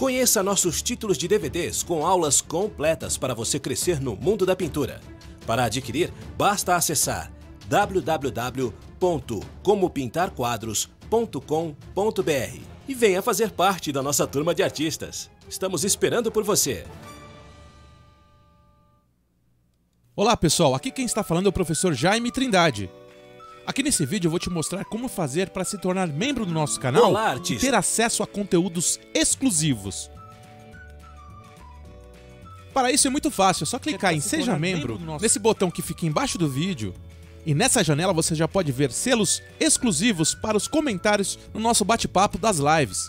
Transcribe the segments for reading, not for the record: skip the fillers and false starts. Conheça nossos títulos de DVDs com aulas completas para você crescer no mundo da pintura. Para adquirir, basta acessar www.comopintarquadros.com.br e venha fazer parte da nossa turma de artistas. Estamos esperando por você! Olá pessoal, aqui quem está falando é o professor Jaime Trindade. Aqui nesse vídeo eu vou te mostrar como fazer para se tornar membro do nosso canal e ter acesso a conteúdos exclusivos. Para isso é muito fácil, é só clicar em Seja Membro, nesse botão que fica embaixo do vídeo, e nessa janela você já pode ver selos exclusivos para os comentários no nosso bate-papo das lives.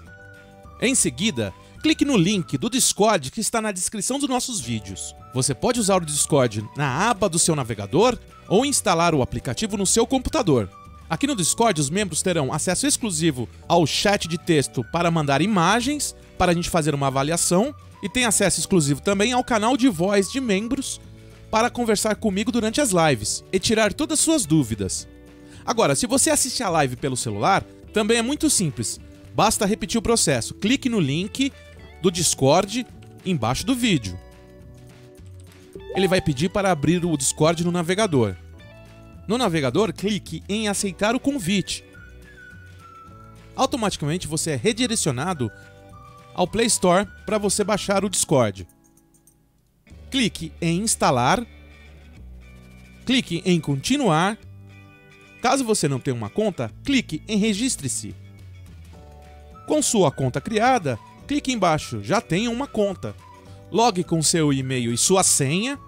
Em seguida, clique no link do Discord que está na descrição dos nossos vídeos. Você pode usar o Discord na aba do seu navegador ou instalar o aplicativo no seu computador. Aqui no Discord, os membros terão acesso exclusivo ao chat de texto para mandar imagens, para a gente fazer uma avaliação, e tem acesso exclusivo também ao canal de voz de membros para conversar comigo durante as lives e tirar todas as suas dúvidas. Agora, se você assistir a live pelo celular, também é muito simples. Basta repetir o processo. Clique no link do Discord embaixo do vídeo. Ele vai pedir para abrir o Discord no navegador. No navegador, clique em aceitar o convite. Automaticamente você é redirecionado ao Play Store para você baixar o Discord. Clique em instalar. Clique em continuar. Caso você não tenha uma conta, clique em registre-se. Com sua conta criada, clique embaixo, já tenha uma conta. Logue com seu e-mail e sua senha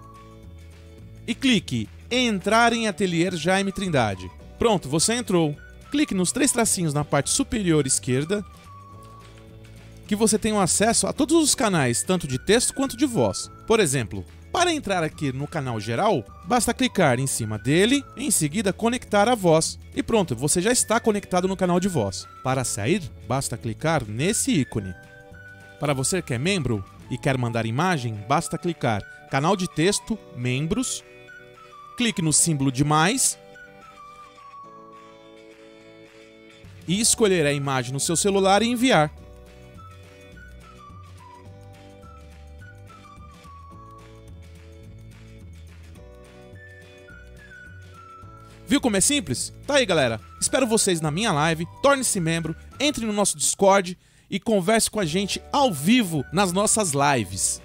e clique em entrar em Atelier Jaime Trindade. Pronto, você entrou. Clique nos três tracinhos na parte superior esquerda que você tem acesso a todos os canais, tanto de texto quanto de voz. Por exemplo, para entrar aqui no canal geral, basta clicar em cima dele, em seguida conectar a voz. E pronto, você já está conectado no canal de voz. Para sair, basta clicar nesse ícone. Para você que é membro e quer mandar imagem, basta clicar canal de texto, membros, clique no símbolo de mais e escolher a imagem no seu celular e enviar. Viu como é simples? Tá aí, galera. Espero vocês na minha live. Torne-se membro, entre no nosso Discord e converse com a gente ao vivo nas nossas lives.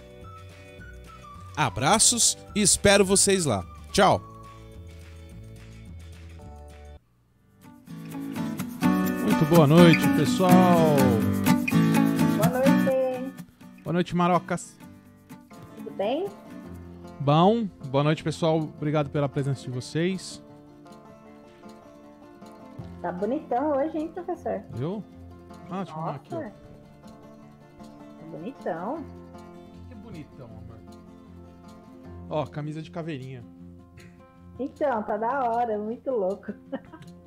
Abraços e espero vocês lá. Tchau! Muito boa noite, pessoal! Boa noite! Boa noite, marocas! Tudo bem? Bom, boa noite, pessoal. Obrigado pela presença de vocês. Tá bonitão hoje, hein, professor? Viu? Ah, deixa eu arrumar aqui. Tá bonitão. Que bonitão, amor. Ó, camisa de caveirinha. Então, tá da hora, muito louco.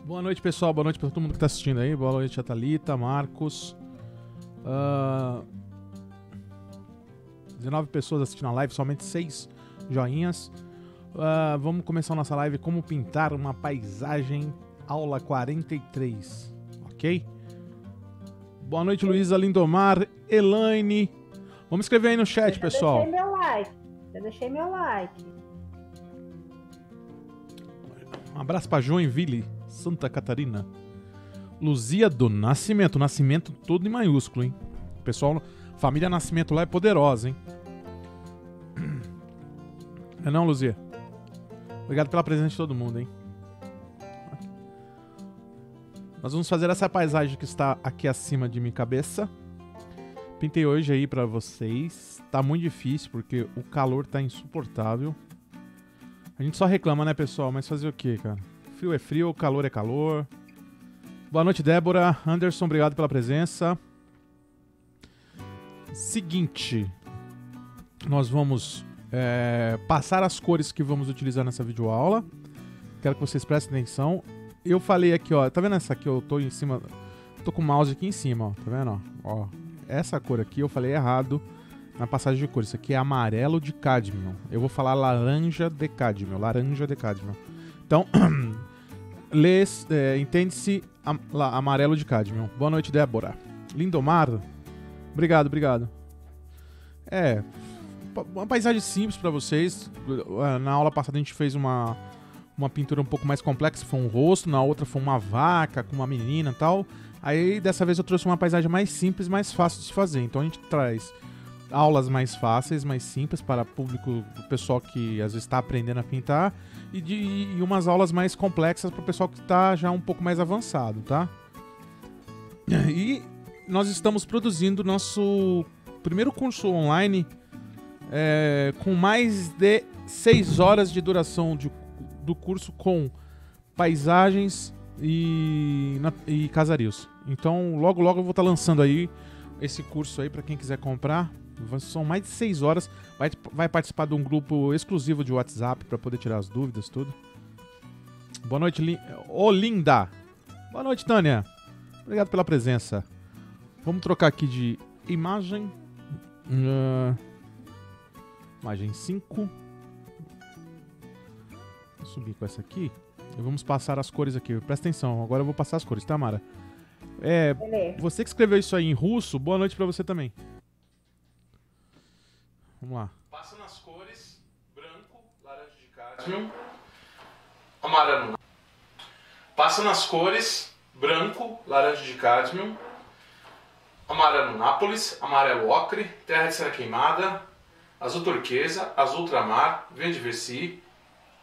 Boa noite, pessoal. Boa noite pra todo mundo que tá assistindo aí. Boa noite a Thalita, Marcos. 19 pessoas assistindo a live, somente 6 joinhas. Vamos começar a nossa live Como Pintar uma Paisagem. Aula 43, ok? Boa noite, Luísa Lindomar, Elaine. Vamos escrever aí no chat, pessoal. Eu deixei meu like. Eu deixei meu like. Um abraço para Joinville, Santa Catarina. Luzia do Nascimento. Nascimento todo em maiúsculo, hein? Pessoal, família Nascimento lá é poderosa, hein? É não, Luzia? Obrigado pela presença de todo mundo, hein? Nós vamos fazer essa paisagem que está aqui acima de minha cabeça. Pintei hoje aí pra vocês. Tá muito difícil porque o calor tá insuportável. A gente só reclama, né, pessoal? Mas fazer o quê, cara? Frio é frio, calor é calor. Boa noite, Débora. Anderson, obrigado pela presença. Seguinte. Nós vamos passar as cores que vamos utilizar nessa videoaula. Quero que vocês prestem atenção. Eu falei aqui, ó, tá vendo essa aqui? Eu tô em cima, tô com o mouse aqui em cima, ó, tá vendo, ó? Essa cor aqui eu falei errado na passagem de cor, isso aqui é amarelo de cádmio. Eu vou falar laranja de cádmio, Então, entende-se amarelo de cádmio. Boa noite, Débora. Lindomar, obrigado. É, uma paisagem simples pra vocês. Na aula passada a gente fez uma pintura um pouco mais complexa, foi um rosto, na outra foi uma vaca com uma menina e tal. Aí dessa vez eu trouxe uma paisagem mais simples, mais fácil de se fazer. Então a gente traz aulas mais fáceis, mais simples para público, o pessoal que às vezes está aprendendo a pintar, e umas aulas mais complexas para o pessoal que está já um pouco mais avançado, tá? E nós estamos produzindo nosso primeiro curso online com mais de 6 horas de duração do curso, com paisagens e casarios. Então logo logo eu vou estar lançando aí esse curso aí para quem quiser comprar. São mais de 6 horas, vai participar de um grupo exclusivo de WhatsApp para poder tirar as dúvidas, tudo. Boa noite, Olinda. Boa noite, Tânia. Obrigado pela presença. Vamos trocar aqui de imagem. Imagem 5. Vou subir com essa aqui. E vamos passar as cores aqui. Presta atenção, agora eu vou passar as cores, tá, Mara? É, você que escreveu isso aí em russo, boa noite pra você também. Vamos lá. Passa nas cores branco, laranja de cádmio, amarelo. Passa nas cores branco, laranja de cádmio, amarelo Nápoles, amarelo ocre, terra de cera queimada, azul turquesa, azul ultramar, verde versi,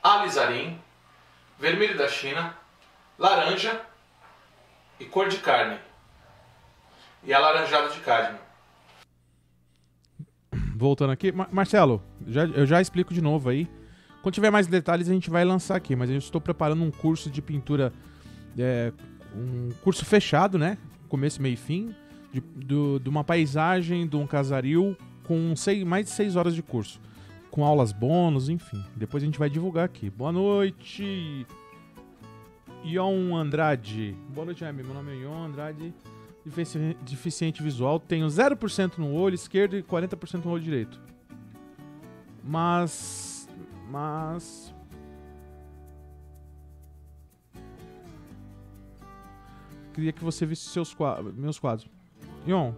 alizarim, vermelho da China, laranja e cor de carne e alaranjado de cádmio. Voltando aqui, Marcelo, eu já explico de novo aí. Quando tiver mais detalhes a gente vai lançar aqui, mas eu estou preparando um curso de pintura, um curso fechado, né? Começo, meio e fim, de uma paisagem, de um casario, com mais de 6 horas de curso, com aulas bônus, enfim. Depois a gente vai divulgar aqui. Boa noite, Ion Andrade. Boa noite, Jaime. Meu nome é Ion Andrade. Deficiente visual, tenho 0% no olho esquerdo e 40% no olho direito. Queria que você visse meus quadros. Ion,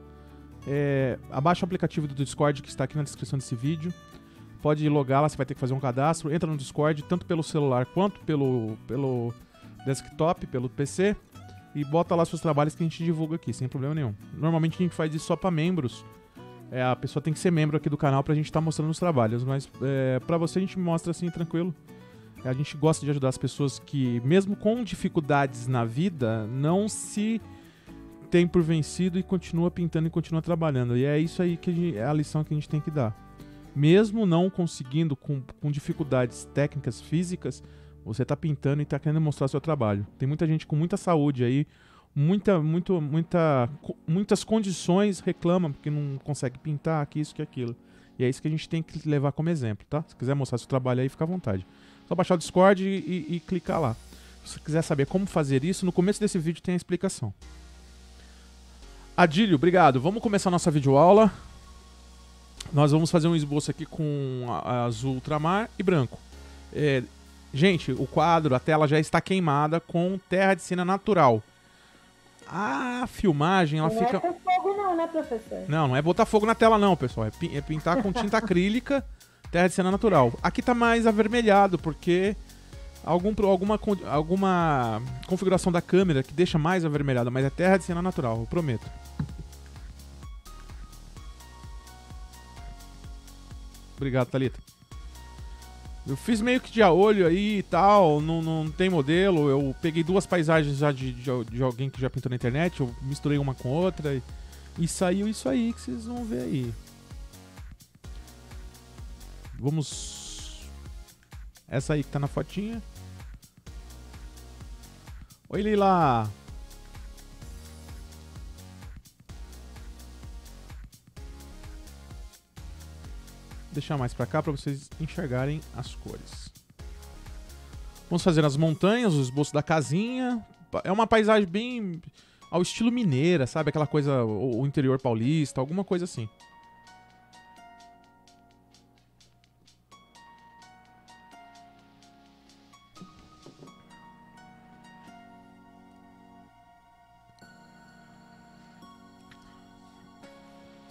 abaixa o aplicativo do Discord que está aqui na descrição desse vídeo. Pode logar lá, você vai ter que fazer um cadastro. Entra no Discord, tanto pelo celular quanto pelo desktop, pelo PC. E bota lá seus trabalhos que a gente divulga aqui, sem problema nenhum. Normalmente a gente faz isso só para membros. A pessoa tem que ser membro aqui do canal pra gente estar mostrando os trabalhos. Mas pra você a gente mostra assim, tranquilo. A gente gosta de ajudar as pessoas que, mesmo com dificuldades na vida, não se tem por vencido e continua pintando e continua trabalhando. E é isso aí que é a lição que a gente tem que dar. Mesmo não conseguindo, com dificuldades técnicas, físicas, você tá pintando e tá querendo mostrar seu trabalho. Tem muita gente com muita saúde aí, muitas condições, reclama porque não consegue pintar, que isso, que aquilo. E é isso que a gente tem que levar como exemplo, tá? Se quiser mostrar seu trabalho aí, fica à vontade. Só baixar o Discord e clicar lá. Se você quiser saber como fazer isso, no começo desse vídeo tem a explicação. Adílio, obrigado. Vamos começar a nossa videoaula. Nós vamos fazer um esboço aqui com azul ultramar e branco. Gente, o quadro, a tela já está queimada com terra de cera natural. A filmagem, ela fica... Não é botar fogo não, né, professor? Não, não é botar fogo na tela não, pessoal. É pintar com tinta acrílica, terra de cera natural. Aqui tá mais avermelhado, porque alguma configuração da câmera que deixa mais avermelhada, mas é terra de cera natural, eu prometo. Obrigado, Thalita. Eu fiz meio que de a olho aí e tal, não tem modelo, eu peguei duas paisagens já de alguém que já pintou na internet, eu misturei uma com outra e saiu isso aí que vocês vão ver aí. Vamos... Essa aí que tá na fotinha. Oi, Leila! Deixar mais pra cá pra vocês enxergarem as cores. Vamos fazer as montanhas, o esboço da casinha. É uma paisagem bem ao estilo mineira, sabe? Aquela coisa, o interior paulista, alguma coisa assim.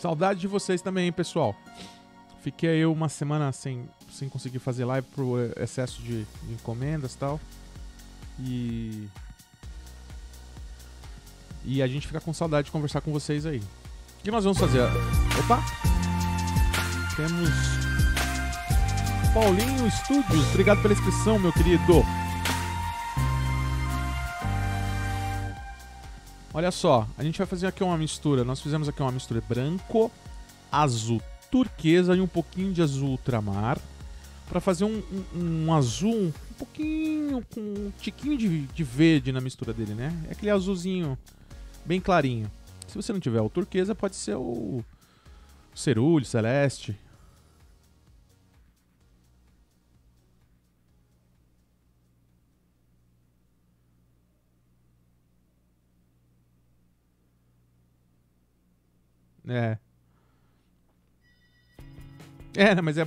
Saudade de vocês também, hein, pessoal. Fiquei aí uma semana sem conseguir fazer live por excesso de encomendas e tal. E a gente fica com saudade de conversar com vocês aí. O que nós vamos fazer? Opa! Temos Paulinho Studios. Obrigado pela inscrição, meu querido. Olha só, a gente vai fazer aqui uma mistura. Nós fizemos aqui uma mistura branco, azul turquesa e um pouquinho de azul ultramar, para fazer um azul um pouquinho, com um tiquinho de verde na mistura dele, né? É aquele azulzinho bem clarinho. Se você não tiver o turquesa, pode ser o cerúleo, celeste. É. É, mas é...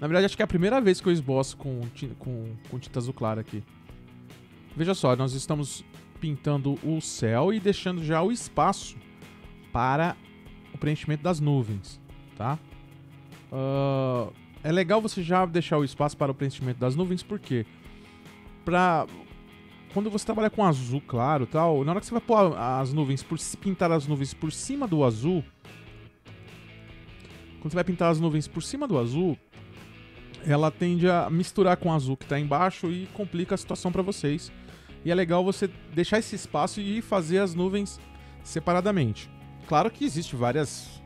Na verdade, acho que é a primeira vez que eu esboço com tinta azul clara aqui. Veja só, nós estamos pintando o céu e deixando já o espaço para o preenchimento das nuvens, tá? É legal você já deixar o espaço para o preenchimento das nuvens, porque quando você trabalha com azul claro e tal, na hora que você vai pôr as nuvens, pintar as nuvens por cima do azul, quando você vai pintar as nuvens por cima do azul, ela tende a misturar com o azul que está embaixo e complica a situação para vocês. E é legal você deixar esse espaço e fazer as nuvens separadamente. Claro que existe vários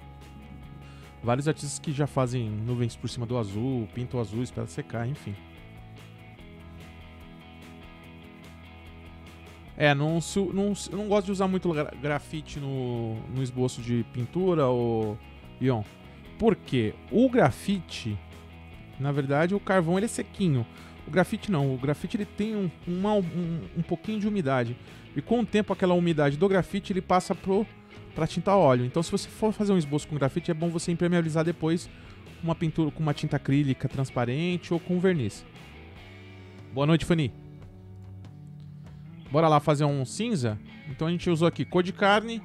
artistas que já fazem nuvens por cima do azul, pintam o azul, espera secar, enfim. É, eu não gosto de usar muito grafite no esboço de pintura, ou Ion. Porque o grafite, na verdade, o carvão ele é sequinho. O grafite não. O grafite ele tem um pouquinho de umidade. E com o tempo, aquela umidade do grafite ele passa para tinta óleo. Então, se você for fazer um esboço com grafite, é bom você impermeabilizar depois uma pintura com uma tinta acrílica transparente ou com verniz. Boa noite, Fanny. Bora lá fazer um cinza? Então a gente usou aqui cor de carne,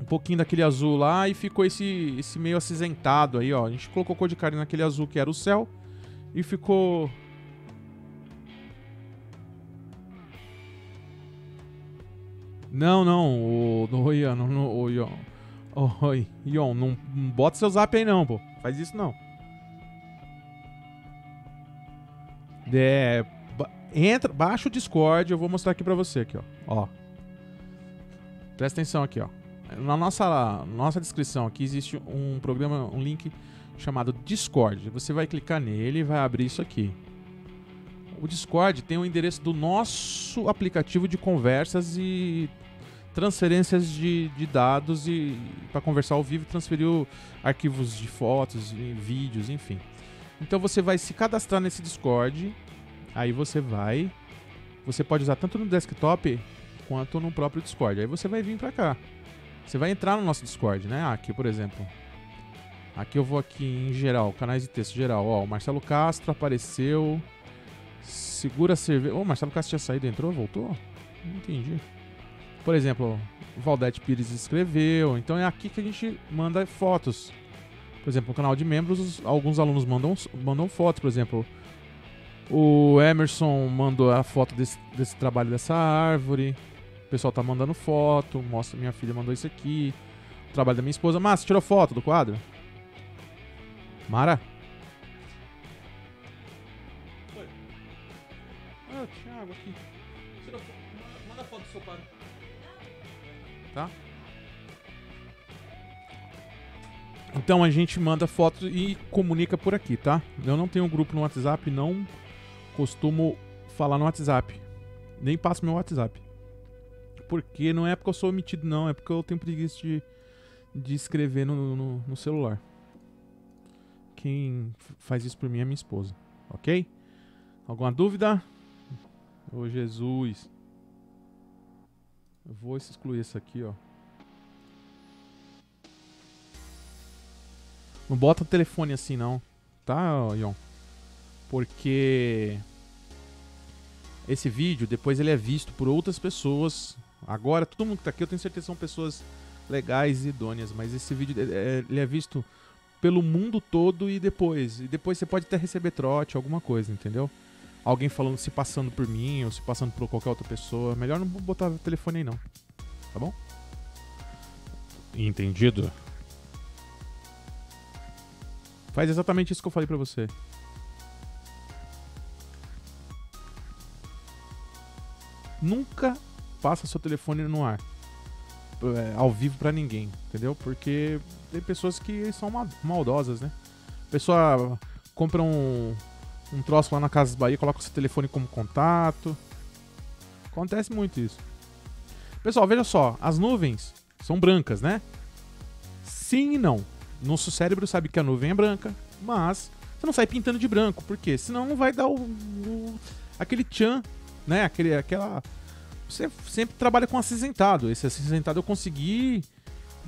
um pouquinho daquele azul lá e ficou esse meio acinzentado aí, ó. A gente colocou cor de carne naquele azul que era o céu e ficou... Não, não, Ion, não bota seu zap aí não, pô. Faz isso não. É... Entra, baixa o Discord, eu vou mostrar aqui pra você, aqui, ó. Presta atenção aqui, ó. Na nossa descrição aqui existe um programa, um link chamado Discord. Você vai clicar nele e vai abrir isso aqui. O Discord tem o endereço do nosso aplicativo de conversas e transferências de dados e para conversar ao vivo e transferir arquivos de fotos e vídeos, enfim. Então você vai se cadastrar nesse Discord. Aí você pode usar tanto no desktop quanto no próprio Discord. Aí você vai vir pra cá. Você vai entrar no nosso Discord, né? Aqui, por exemplo. Aqui eu vou aqui em geral, canais de texto geral. Ó, o Marcelo Castro apareceu. Segura a cerveja. Ô, o Marcelo Castro tinha saído, entrou, voltou? Não entendi. Por exemplo, o Valdete Pires escreveu. Então é aqui que a gente manda fotos. Por exemplo, no canal de membros, alguns alunos mandam fotos, por exemplo... O Emerson mandou a foto desse trabalho dessa árvore. O pessoal tá mandando foto. Mostra, minha filha mandou isso aqui. O trabalho da minha esposa. Márcia, tirou foto do quadro? Mara? Oi. Ah, Thiago aqui. Tirou foto. Manda foto do seu quadro. Tá? Então a gente manda foto e comunica por aqui, tá? Eu não tenho um grupo no WhatsApp, não costumo falar no WhatsApp. Nem passo meu WhatsApp. Porque não é porque eu sou omitido, não. É porque eu tenho preguiça de escrever no celular. Quem faz isso por mim é minha esposa, ok? Alguma dúvida? Ô, Jesus. Eu vou excluir isso aqui, ó. Não bota o telefone assim não, tá, Ion? Porque esse vídeo, depois ele é visto por outras pessoas. Agora, todo mundo que tá aqui, eu tenho certeza que são pessoas legais e idôneas. Mas esse vídeo ele é visto pelo mundo todo e depois você pode até receber trote, alguma coisa, entendeu? Alguém falando, se passando por mim ou se passando por qualquer outra pessoa. Melhor não botar o telefone aí não, tá bom? Entendido? Faz exatamente isso que eu falei pra você. Nunca passa seu telefone no ar, ao vivo, pra ninguém, entendeu? Porque tem pessoas que são maldosas, né? A pessoa compra um troço lá na Casas Bahia, coloca o seu telefone como contato. Acontece muito isso. Pessoal, veja só, as nuvens são brancas, né? Sim e não. Nosso cérebro sabe que a nuvem é branca, mas você não sai pintando de branco, porque senão não vai dar aquele tchan, né? Você sempre trabalha com acinzentado. Esse acinzentado eu consegui.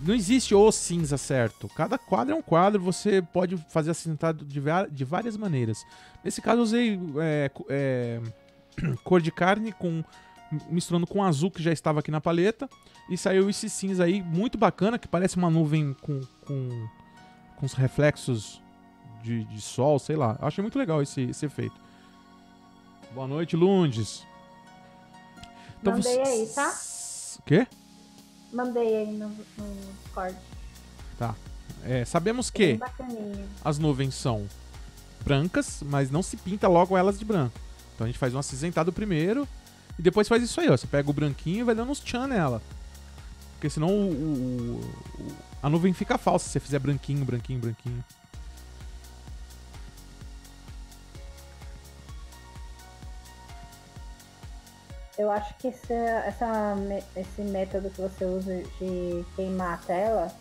Não existe o cinza certo. Cada quadro é um quadro. Você pode fazer acinzentado de várias maneiras. Nesse caso eu usei cor de carne misturando com azul que já estava aqui na paleta. E saiu esse cinza aí muito bacana, que parece uma nuvem com os reflexos de sol, sei lá. Eu achei muito legal esse efeito. Boa noite, Lundes. Então, mandei aí, tá? O quê? Mandei aí no Discord. Tá. Sabemos que as nuvens são brancas, mas não se pinta logo elas de branco. Então a gente faz um acinzentado primeiro e depois faz isso aí, ó. Você pega o branquinho e vai dando uns tchan nela. Porque senão a nuvem fica falsa se você fizer branquinho, branquinho, branquinho. Eu acho que esse método que você usa de queimar a tela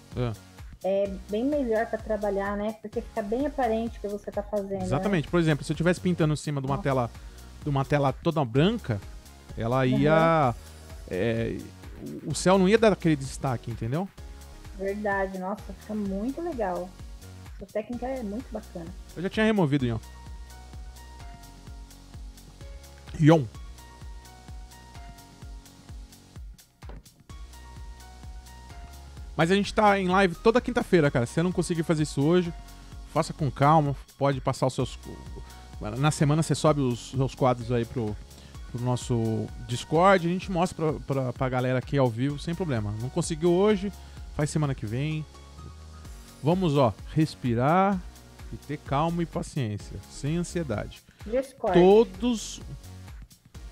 é bem melhor para trabalhar, né? Porque fica bem aparente o que você tá fazendo. Exatamente. Né? Por exemplo, se eu estivesse pintando em cima de uma tela toda branca, ela ia... o céu não ia dar aquele destaque, entendeu? Verdade. Nossa, fica muito legal. Sua técnica é muito bacana. Eu já tinha removido, Ion. Mas a gente tá em live toda quinta-feira, cara. Se você não conseguir fazer isso hoje, faça com calma. Pode passar os seus... Na semana você sobe os seus quadros aí pro nosso Discord. A gente mostra pra galera aqui ao vivo, sem problema. Não conseguiu hoje, faz semana que vem. Vamos, ó, respirar e ter calma e paciência, sem ansiedade. Discord.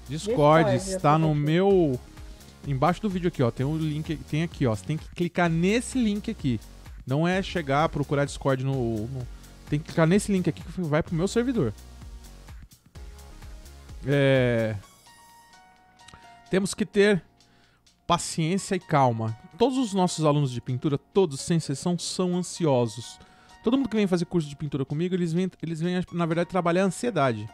Discord está no meu... Embaixo do vídeo aqui, ó, tem um link, tem aqui, ó, você tem que clicar nesse link aqui. Não é chegar, procurar Discord tem que clicar nesse link aqui que vai pro meu servidor. Temos que ter paciência e calma. Todos os nossos alunos de pintura, todos, sem exceção, são ansiosos. Todo mundo que vem fazer curso de pintura comigo, eles vêm na verdade, trabalhar a ansiedade.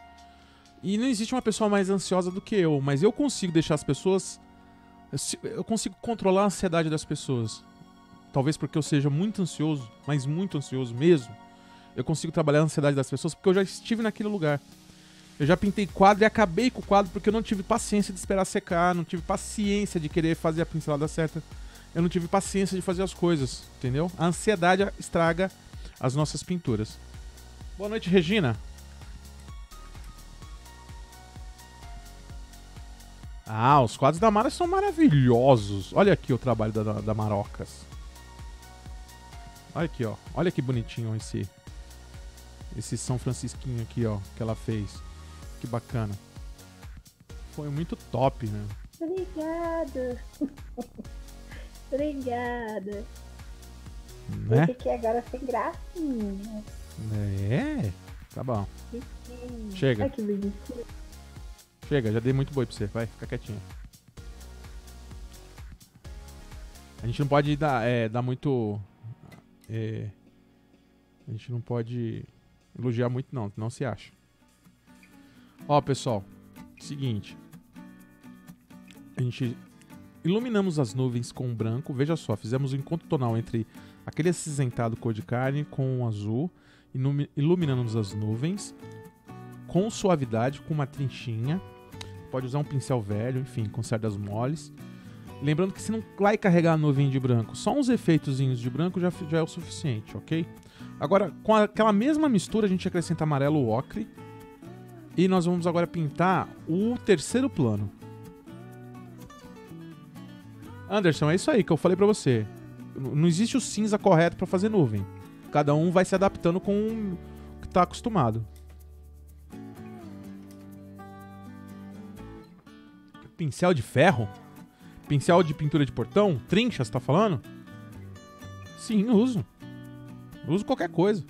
E não existe uma pessoa mais ansiosa do que eu, mas eu consigo deixar as pessoas... Eu consigo controlar a ansiedade das pessoas. Talvez porque eu seja muito ansioso, mas muito ansioso mesmo. Eu consigo trabalhar a ansiedade das pessoas porque eu já estive naquele lugar. Eu já pintei quadro e acabei com o quadro porque eu não tive paciência de esperar secar, não tive paciência de querer fazer a pincelada certa. Eu não tive paciência de fazer as coisas, entendeu? A ansiedade estraga as nossas pinturas. Boa noite, Regina. Ah, os quadros da Mara são maravilhosos. Olha aqui o trabalho da Marocas. Olha aqui, ó. Olha que bonitinho esse São Francisquinho aqui, ó, que ela fez. Que bacana. Foi muito top, né? Obrigada. Obrigada. Né? Eu fiquei agora sem gracinha. É? Tá bom. Sim. Chega. Ai, que bonitinho. Chega, já dei muito boi pra você. Vai, fica quietinho. A gente não pode dar muito... a gente não pode elogiar muito, não. Não se acha. Ó, pessoal. Seguinte. A gente iluminamos as nuvens com branco. Veja só, fizemos um encontro tonal entre aquele acinzentado cor de carne com o azul. Iluminamos as nuvens com suavidade, com uma trinchinha. Pode usar um pincel velho, enfim, com cerdas moles. Lembrando que você não vai carregar a nuvem de branco, só uns efeitozinhos de branco já é o suficiente, ok? Agora, com aquela mesma mistura, a gente acrescenta amarelo ocre. E nós vamos agora pintar o terceiro plano. Anderson, é isso aí que eu falei pra você. Não existe o cinza correto pra fazer nuvem. Cada um vai se adaptando com o que tá acostumado. Pincel de ferro? Pincel de pintura de portão? Trincha, você tá falando? Sim, uso. Uso qualquer coisa.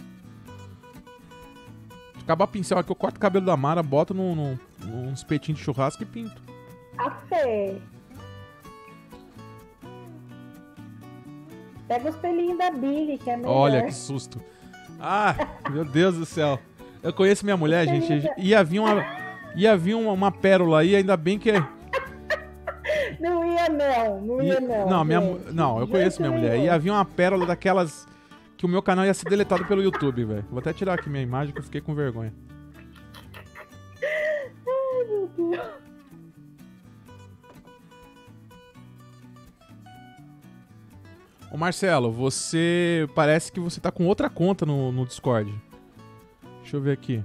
Se acabar o pincel aqui, eu corto o cabelo da Mara, boto num espetinho de churrasco e pinto. Até. Pega os pelinhos da Billy, que é melhor. Olha, que susto. Ah, meu Deus do céu. Eu conheço minha mulher, gente. Ia vir uma pérola aí, ainda bem que... Não ia não, não ia não. Não, eu conheço minha mulher. Ia vir uma pérola daquelas que o meu canal ia ser deletado pelo YouTube, velho. Vou até tirar aqui minha imagem que eu fiquei com vergonha. Ai, meu Deus. Ô Marcelo, você... Parece que você tá com outra conta no Discord. Deixa eu ver aqui.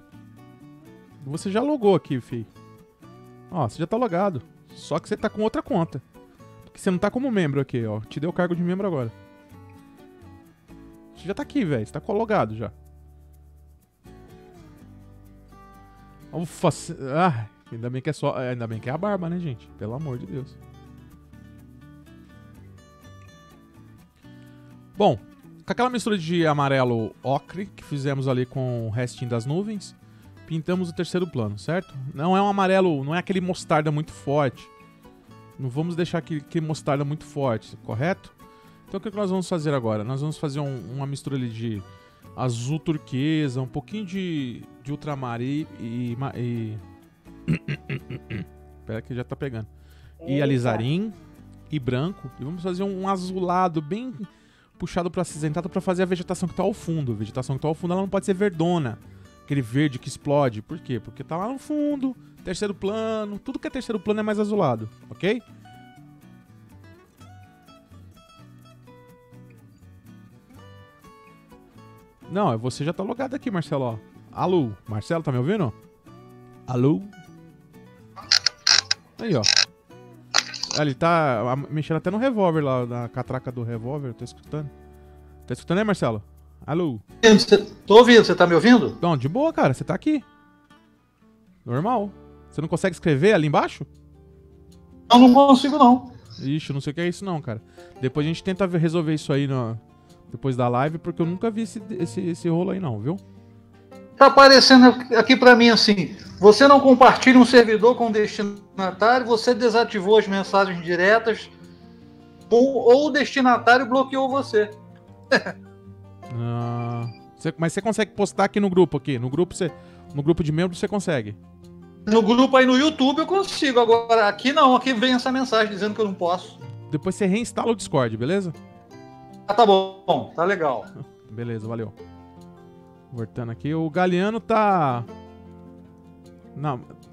Você já logou aqui, fi. Ó, você já tá logado. Só que você tá com outra conta. Porque você não tá como membro aqui, ó. Te deu o cargo de membro agora. Você já tá aqui, velho. Você tá logado já. Ufa. Ah, ainda bem que é só... Ainda bem que é a barba, né, gente? Pelo amor de Deus. Bom, com aquela mistura de amarelo ocre que fizemos ali com o restinho das nuvens... Pintamos o terceiro plano, certo? Não é um amarelo, não é aquele mostarda muito forte. Não vamos deixar aquele mostarda muito forte, correto? Então o que nós vamos fazer agora? Nós vamos fazer uma mistura ali de azul turquesa, um pouquinho de ultramar e Espera que já tá pegando. E alizarim e branco. E vamos fazer um azulado bem puxado para acinzentado para fazer a vegetação que tá ao fundo. A vegetação que tá ao fundo ela não pode ser verdona. Aquele verde que explode. Por quê? Porque tá lá no fundo, terceiro plano. Tudo que é terceiro plano é mais azulado, ok? Não, você já tá logado aqui, Marcelo. Ó. Alô, Marcelo, tá me ouvindo? Alô? Aí, ó. Ele tá mexendo até no revólver lá, na catraca do revólver. Tô escutando. Tá escutando aí, Marcelo? Alô? Tô ouvindo, você tá me ouvindo? Não, de boa, cara, você tá aqui. Normal. Você não consegue escrever ali embaixo? Eu não consigo, não. Ixi, não sei o que é isso não, cara. Depois a gente tenta resolver isso aí depois da live, porque eu nunca vi esse rolo aí não, viu? Tá aparecendo aqui pra mim assim, você não compartilha um servidor com o destinatário, você desativou as mensagens diretas, ou o destinatário bloqueou você. Mas você consegue postar aqui no grupo no grupo de membros você consegue? No grupo aí no YouTube eu consigo. Agora aqui não, aqui vem essa mensagem dizendo que eu não posso. Depois você reinstala o Discord, beleza? Ah, tá bom, tá legal. Beleza, valeu. Voltando aqui, o Galeano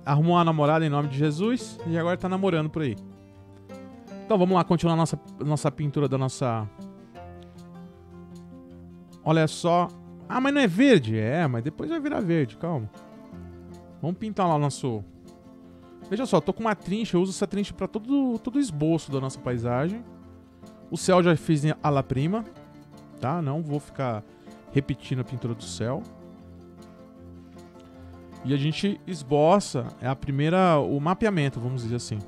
arrumou uma namorada em nome de Jesus e agora tá namorando por aí. Então vamos lá, continuar nossa pintura da nossa... Olha só. Ah, mas não é verde? É, mas depois vai virar verde, calma. Vamos pintar lá o nosso... Veja só, tô com uma trincha, eu uso essa trincha pra todo esboço da nossa paisagem. O céu já fiz em a la prima, tá? Não vou ficar repetindo a pintura do céu. E a gente esboça, o mapeamento, vamos dizer assim.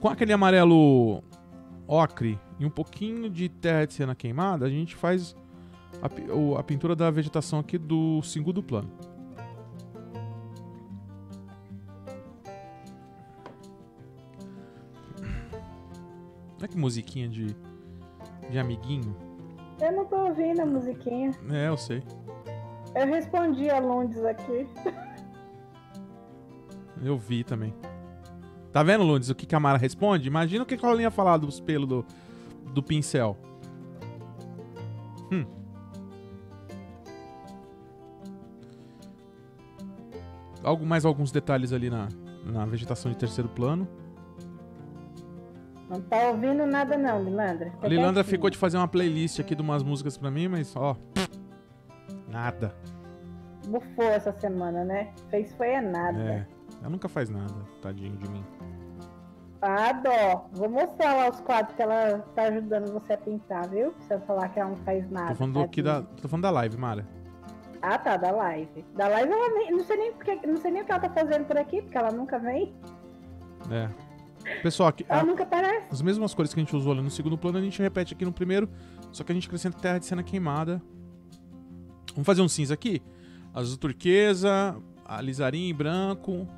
Com aquele amarelo ocre e um pouquinho de terra de cena queimada, a gente faz a pintura da vegetação aqui do segundo plano. Olha que musiquinha de amiguinho. Eu não tô ouvindo a musiquinha. É, eu sei. Eu respondi a Londres aqui. Eu vi também. Tá vendo, Lundes, o que a Mara responde? Imagina o que a Colinha ia falar dos pelos do pincel. Mais alguns detalhes ali na vegetação de terceiro plano. Não tá ouvindo nada não, Lilandra. A Lilandra ficou de fazer uma playlist aqui de umas músicas pra mim, mas ó, nada. Bufou essa semana, né? Fez foi é nada. É, ela nunca faz nada, tadinho de mim. Ah, dó. Vou mostrar lá os quadros que ela tá ajudando você a pintar, viu? Pra você falar que ela não faz nada. Tô falando aqui da, tô falando da live, Mara. Ah, tá, da live. Da live ela nem, não sei nem porque, não sei nem o que ela tá fazendo por aqui, porque ela nunca vem. É. Pessoal, aqui, ela nunca aparece. As mesmas cores que a gente usou ali no segundo plano, a gente repete aqui no primeiro, só que a gente acrescenta terra de cena queimada. Vamos fazer um cinza aqui? Azul turquesa, alisarinho branco.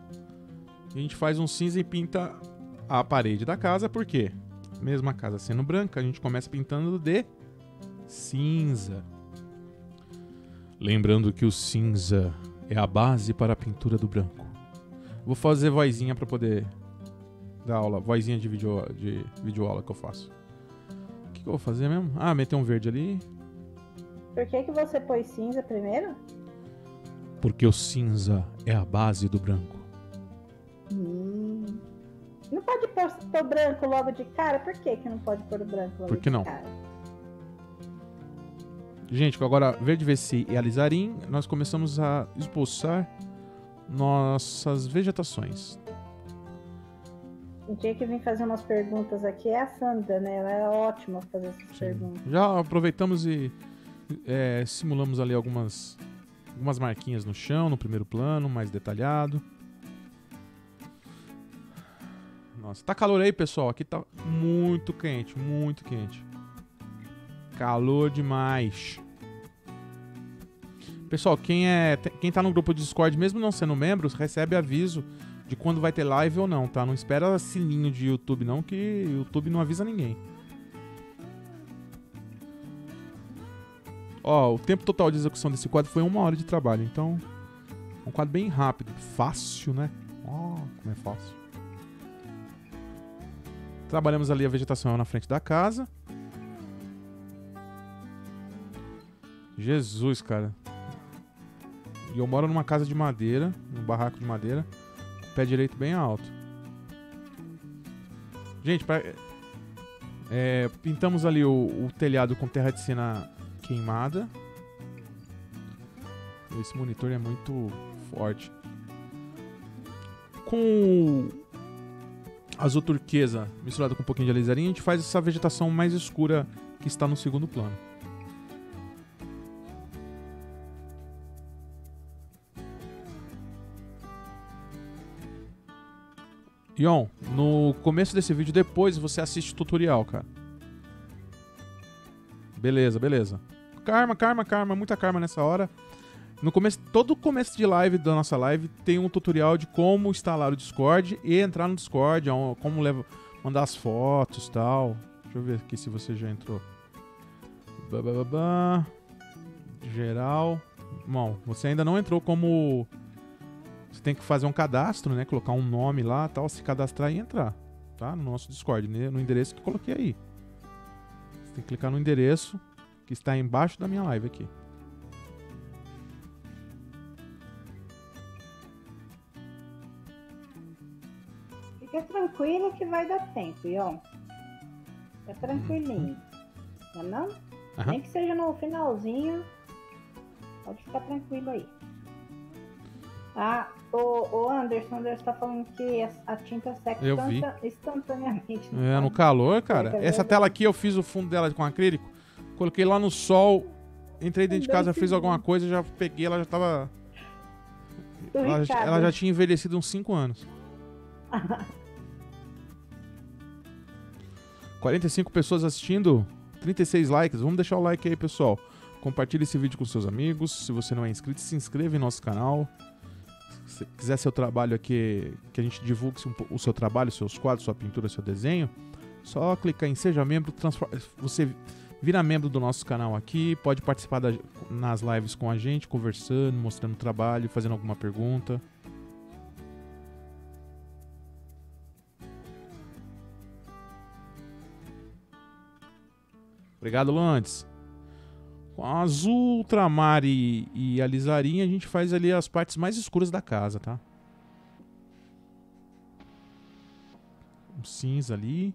A gente faz um cinza e pinta a parede da casa, por quê? Mesma casa sendo branca, a gente começa pintando de cinza. Lembrando que o cinza é a base para a pintura do branco. Vou fazer vozinha para poder dar aula, vozinha de videoaula que eu faço. O que eu vou fazer mesmo? Ah, meter um verde ali. Por que que você pôs cinza primeiro? Porque o cinza é a base do branco. Não pode pôr o branco logo de cara? Por que que não pode pôr o branco logo de cara? Por que não? Gente, agora verde VC e alizarim, nós começamos a esboçar nossas vegetações. O dia que vem fazer umas perguntas aqui é a Sandra, né? Ela é ótima fazer essas perguntas. Já aproveitamos e simulamos ali algumas marquinhas no chão, no primeiro plano, mais detalhado. Nossa, tá calor aí, pessoal? Aqui tá muito quente, muito quente. Calor demais. Pessoal, quem tá no grupo do Discord, mesmo não sendo membro, recebe aviso de quando vai ter live ou não, tá? Não espera sininho de YouTube não, que o YouTube não avisa ninguém. Ó, o tempo total de execução desse quadro foi 1 hora de trabalho, então... Um quadro bem rápido, fácil, né? Ó, como é fácil. Trabalhamos ali a vegetação na frente da casa. Jesus, cara. E eu moro numa casa de madeira, num barraco de madeira, pé direito bem alto. Gente, pintamos ali o telhado com terra de cena queimada. Esse monitor é muito forte. Com azul turquesa misturado com um pouquinho de alizarinho, a gente faz essa vegetação mais escura que está no segundo plano. Ion, no começo desse vídeo, depois você assiste o tutorial, cara. Beleza, beleza. Karma, karma, karma, muita karma nessa hora. No começo, todo começo de live da nossa live tem um tutorial de como instalar o Discord e entrar no Discord, como mandar as fotos e tal. Deixa eu ver aqui se você já entrou. Bababá. Geral. Bom, você ainda não entrou como... Você tem que fazer um cadastro, né? Colocar um nome lá, tal, se cadastrar e entrar, tá? No nosso Discord, no endereço que eu coloquei aí. Você tem que clicar no endereço que está embaixo da minha live aqui. Fica tranquilo que vai dar tempo, Ion. Fica tranquilinho, tá não? Aham. Nem que seja no finalzinho, pode ficar tranquilo aí. Ah, o Anderson tá falando que a tinta seca instantaneamente. É, no calor, cara. Essa tela aqui eu fiz o fundo dela com acrílico. Coloquei lá no sol, entrei dentro de casa, fiz alguma coisa, já peguei, ela já tava... Ela já tinha envelhecido uns 5 anos. 45 pessoas assistindo, 36 likes. Vamos deixar o like aí, pessoal. Compartilhe esse vídeo com seus amigos. Se você não é inscrito, se inscreva em nosso canal. Se quiser seu trabalho aqui, que a gente divulgue o seu trabalho, seus quadros, sua pintura, seu desenho, só clicar em Seja Membro, você vira membro do nosso canal aqui, pode participar nas lives com a gente, conversando, mostrando o trabalho, fazendo alguma pergunta. Obrigado, Luantes. Com a azul, ultramar e alisarinha, a gente faz ali as partes mais escuras da casa, tá? Um cinza ali.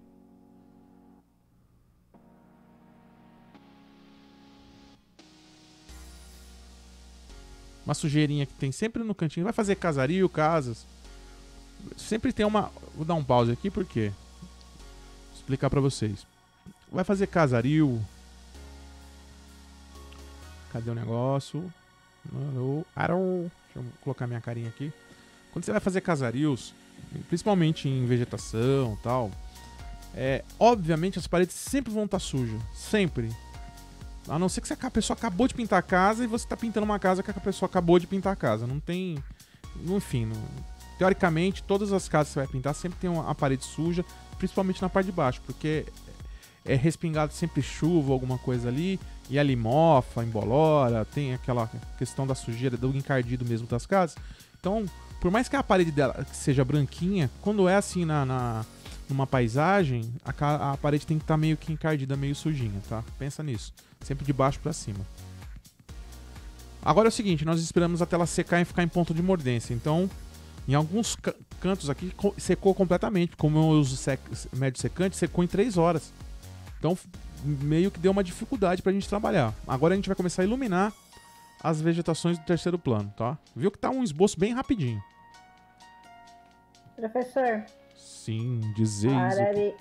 uma sujeirinha que tem sempre no cantinho. Vai fazer casario, casas. Sempre tem uma... Vou dar um pause aqui porque... Vou explicar pra vocês. Vai fazer casario. Cadê o negócio? Arou. Deixa eu colocar minha carinha aqui. Quando você vai fazer casarios, principalmente em vegetação e tal, obviamente as paredes sempre vão estar sujas. Sempre. A não ser que a pessoa acabou de pintar a casa e você está pintando uma casa que a pessoa acabou de pintar a casa. Não tem... Enfim, não... Teoricamente, todas as casas que você vai pintar sempre tem a parede suja, principalmente na parte de baixo, porque é respingado sempre chuva, alguma coisa ali, e ali mofa, embolora, tem aquela questão da sujeira, do encardido mesmo das casas. Então, por mais que a parede dela seja branquinha, quando é assim numa paisagem, a parede tem que estar meio que encardida, meio sujinha, tá? Pensa nisso. Sempre de baixo pra cima. Agora é o seguinte, nós esperamos a tela secar e ficar em ponto de mordência. Então, em alguns cantos aqui, secou completamente. Como eu uso médio secante, secou em 3 horas. Então, meio que deu uma dificuldade pra gente trabalhar. Agora a gente vai começar a iluminar as vegetações do terceiro plano, tá? Viu que tá um esboço bem rapidinho. Professor. Sim, dizer isso.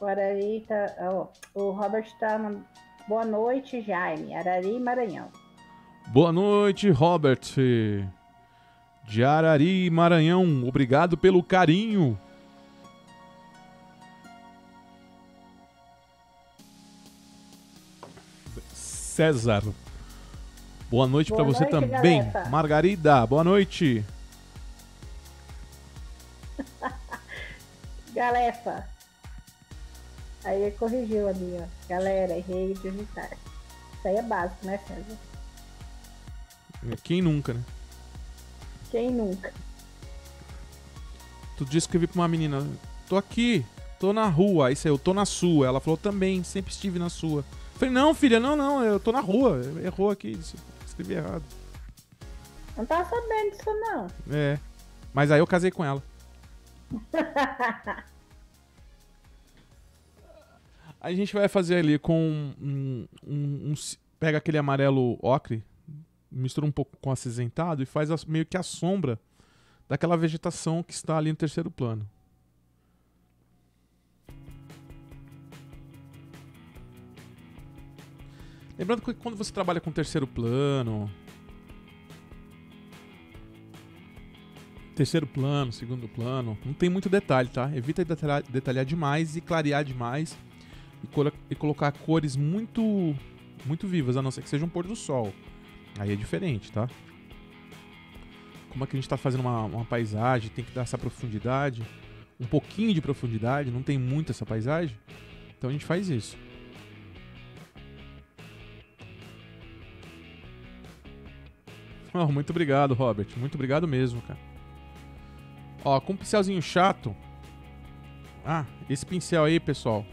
O Arari tá... Ó, o Robert tá... Boa noite, Jaime. Arari, Maranhão. Boa noite, Robert. De Arari, Maranhão. Obrigado pelo carinho. César. Boa noite pra você também. Galera. Margarida, boa noite. Galera. Aí ele corrigiu ali, ó. Galera, errei de digitar. Isso aí é básico, né, César? Quem nunca, né? Quem nunca? Tu disse que eu vi pra uma menina. Tô aqui, tô na rua. Aí saiu, tô na sua. Ela falou também, sempre estive na sua. Eu falei, não, filha, não, eu tô na rua. Errou aqui, escrevi errado. Não tava sabendo disso, não. É, mas aí eu casei com ela. A gente vai fazer ali com pega aquele amarelo ocre, mistura um pouco com acinzentado e faz meio que a sombra daquela vegetação que está ali no terceiro plano. Lembrando que quando você trabalha com terceiro plano... Terceiro plano, segundo plano... Não tem muito detalhe, tá? Evita detalhar demais e clarear demais. E colocar cores muito vivas, a não ser que seja um pôr do sol. Aí é diferente, tá? Como é que a gente tá fazendo uma paisagem, tem que dar essa profundidade, um pouquinho de profundidade, não tem muito essa paisagem, então a gente faz isso. Oh, muito obrigado, Robert, muito obrigado mesmo, cara. Ó, com um pincelzinho chato... Ah, esse pincel aí, pessoal...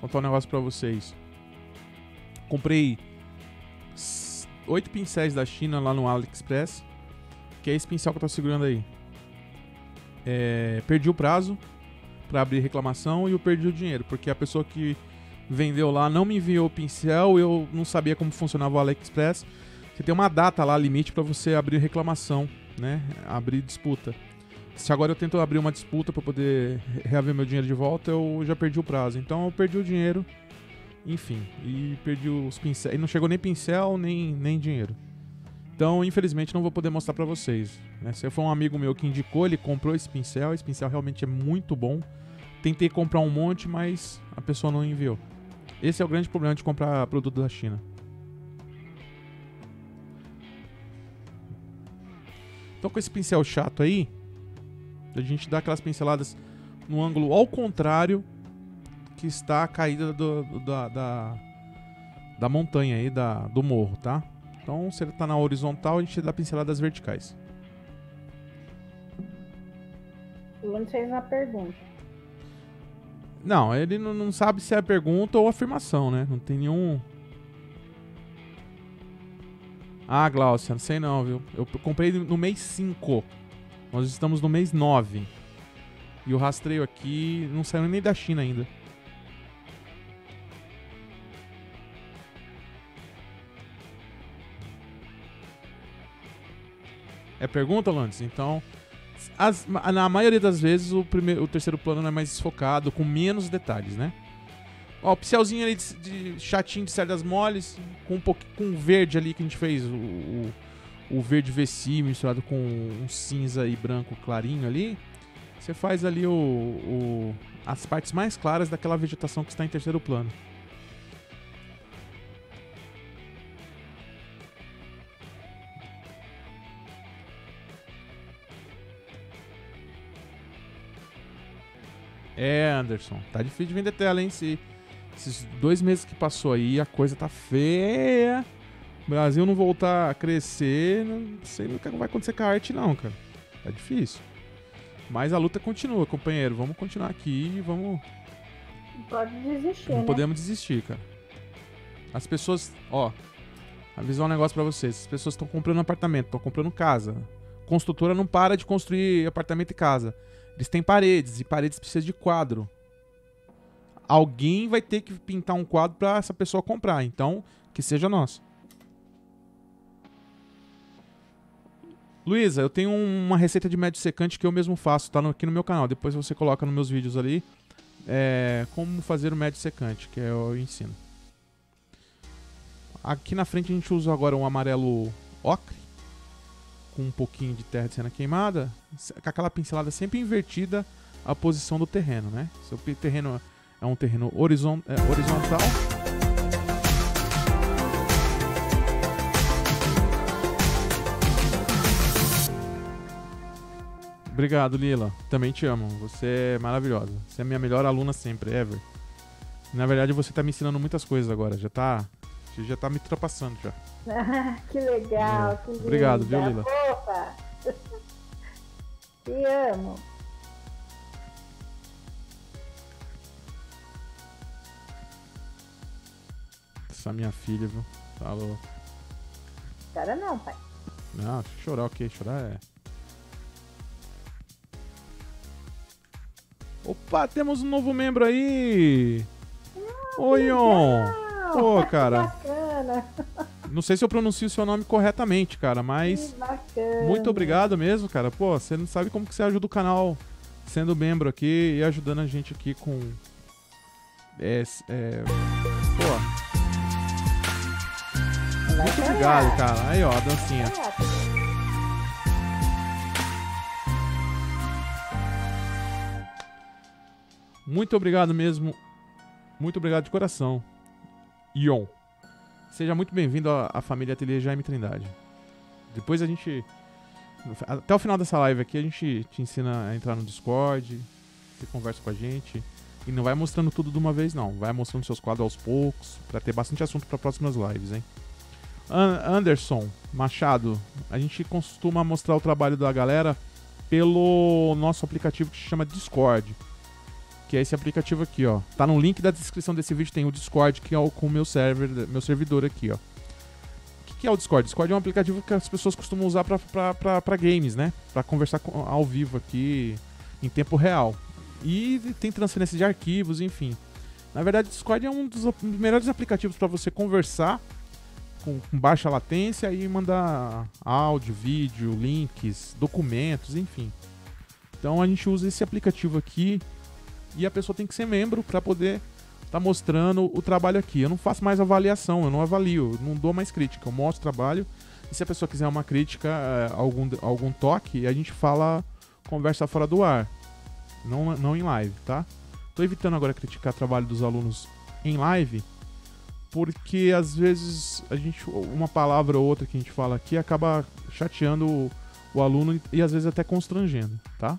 Vou contar um negócio pra vocês. Comprei 8 pincéis da China lá no AliExpress, que é esse pincel que eu tô segurando aí. Perdi o prazo pra abrir reclamação e eu perdi o dinheiro, porque a pessoa que vendeu lá não me enviou o pincel, eu não sabia como funcionava o AliExpress. Você tem uma data lá, limite, pra você abrir reclamação, né? Abrir disputa. Se agora eu tento abrir uma disputa para poder reaver meu dinheiro de volta, eu já perdi o prazo. Então eu perdi o dinheiro, enfim, e perdi os pincéis. E não chegou nem pincel, nem dinheiro. Então, infelizmente, não vou poder mostrar para vocês. Né? Se foi um amigo meu que indicou, ele comprou esse pincel realmente é muito bom. Tentei comprar um monte, mas a pessoa não enviou. Esse é o grande problema de comprar produto da China. Então, com esse pincel chato aí, a gente dá aquelas pinceladas no ângulo ao contrário que está a caída da montanha aí, do morro, tá? Então, se ele está na horizontal, a gente dá pinceladas verticais. O Lando fez uma pergunta. Não, ele não sabe se é pergunta ou afirmação, né? Não tem nenhum... Ah, Glaucia, não sei não, viu? Eu comprei no mês 5. Nós estamos no mês 9. E o rastreio aqui não saiu nem da China ainda. É pergunta, Landes? Então, na maioria das vezes, o terceiro plano é mais desfocado, com menos detalhes, né? Ó, o pincelzinho ali de chatinho de cerdas moles, com um verde ali que a gente fez, o verde VC misturado com um cinza e branco clarinho ali. Você faz ali as partes mais claras daquela vegetação que está em terceiro plano. É, Anderson, tá difícil de vender tela, hein? Esses 2 meses que passou aí, a coisa tá feia. O Brasil não voltar a crescer, não sei o que vai acontecer com a arte não, cara. Tá difícil. Mas a luta continua, companheiro. Vamos continuar aqui e vamos... Não pode desistir, não podemos desistir, cara. As pessoas, ó, avisar um negócio pra vocês. As pessoas estão comprando apartamento, estão comprando casa. Construtora não para de construir apartamento e casa. Eles têm paredes, e paredes precisam de quadro. Alguém vai ter que pintar um quadro pra essa pessoa comprar, então que seja nosso. Luísa, eu tenho uma receita de médio secante que eu mesmo faço, tá aqui no meu canal. Depois você coloca nos meus vídeos ali, como fazer o médio secante, que eu ensino. Aqui na frente a gente usa agora um amarelo ocre, com um pouquinho de terra de cena queimada, com aquela pincelada sempre invertida a posição do terreno, né? Seu terreno é um terreno horizontal. Obrigado, Lila. Também te amo. Você é maravilhosa. Você é a minha melhor aluna sempre, ever. Na verdade, você tá me ensinando muitas coisas agora. Você já tá me ultrapassando, já. Ah, que legal, que lindo. Obrigado, viu, Lila? Opa! Te amo. Essa minha filha, viu? Tá louco. Chora não, pai. Não, chorar o quê? Chorar é... Opa, temos um novo membro aí! Oi, On! Pô, cara, bacana. Não sei se eu pronuncio o seu nome corretamente, cara, mas muito obrigado mesmo, cara. Pô, você não sabe como que você ajuda o canal sendo membro aqui e ajudando a gente aqui com... Pô. Muito obrigado, cara. Aí, ó, a dancinha. Muito obrigado mesmo. Muito obrigado de coração. Ion, seja muito bem-vindo à família Atelier Jaime Trindade. Depois a gente... Até o final dessa live aqui a gente te ensina a entrar no Discord, você conversa com a gente. E não vai mostrando tudo de uma vez não, vai mostrando seus quadros aos poucos, pra ter bastante assunto para próximas lives, hein. Anderson Machado, a gente costuma mostrar o trabalho da galera pelo nosso aplicativo que se chama Discord. Que é esse aplicativo aqui, ó. Tá no link da descrição desse vídeo, tem o Discord, que é com o meu servidor aqui, ó. O que é o Discord? Discord é um aplicativo que as pessoas costumam usar pra games, né? Pra conversar ao vivo aqui, em tempo real. E tem transferência de arquivos, enfim. Na verdade, o Discord é um dos melhores aplicativos pra você conversar com baixa latência e mandar áudio, vídeo, links, documentos, enfim. Então a gente usa esse aplicativo aqui. E a pessoa tem que ser membro para poder estar mostrando o trabalho aqui. Eu não faço mais avaliação, eu não avalio, eu não dou mais crítica, eu mostro o trabalho. E se a pessoa quiser uma crítica, algum toque, a gente fala, conversa fora do ar. Não em live, tá? Tô evitando agora criticar o trabalho dos alunos em live, porque às vezes a gente, uma palavra ou outra que a gente fala aqui acaba chateando o aluno e às vezes até constrangendo, tá?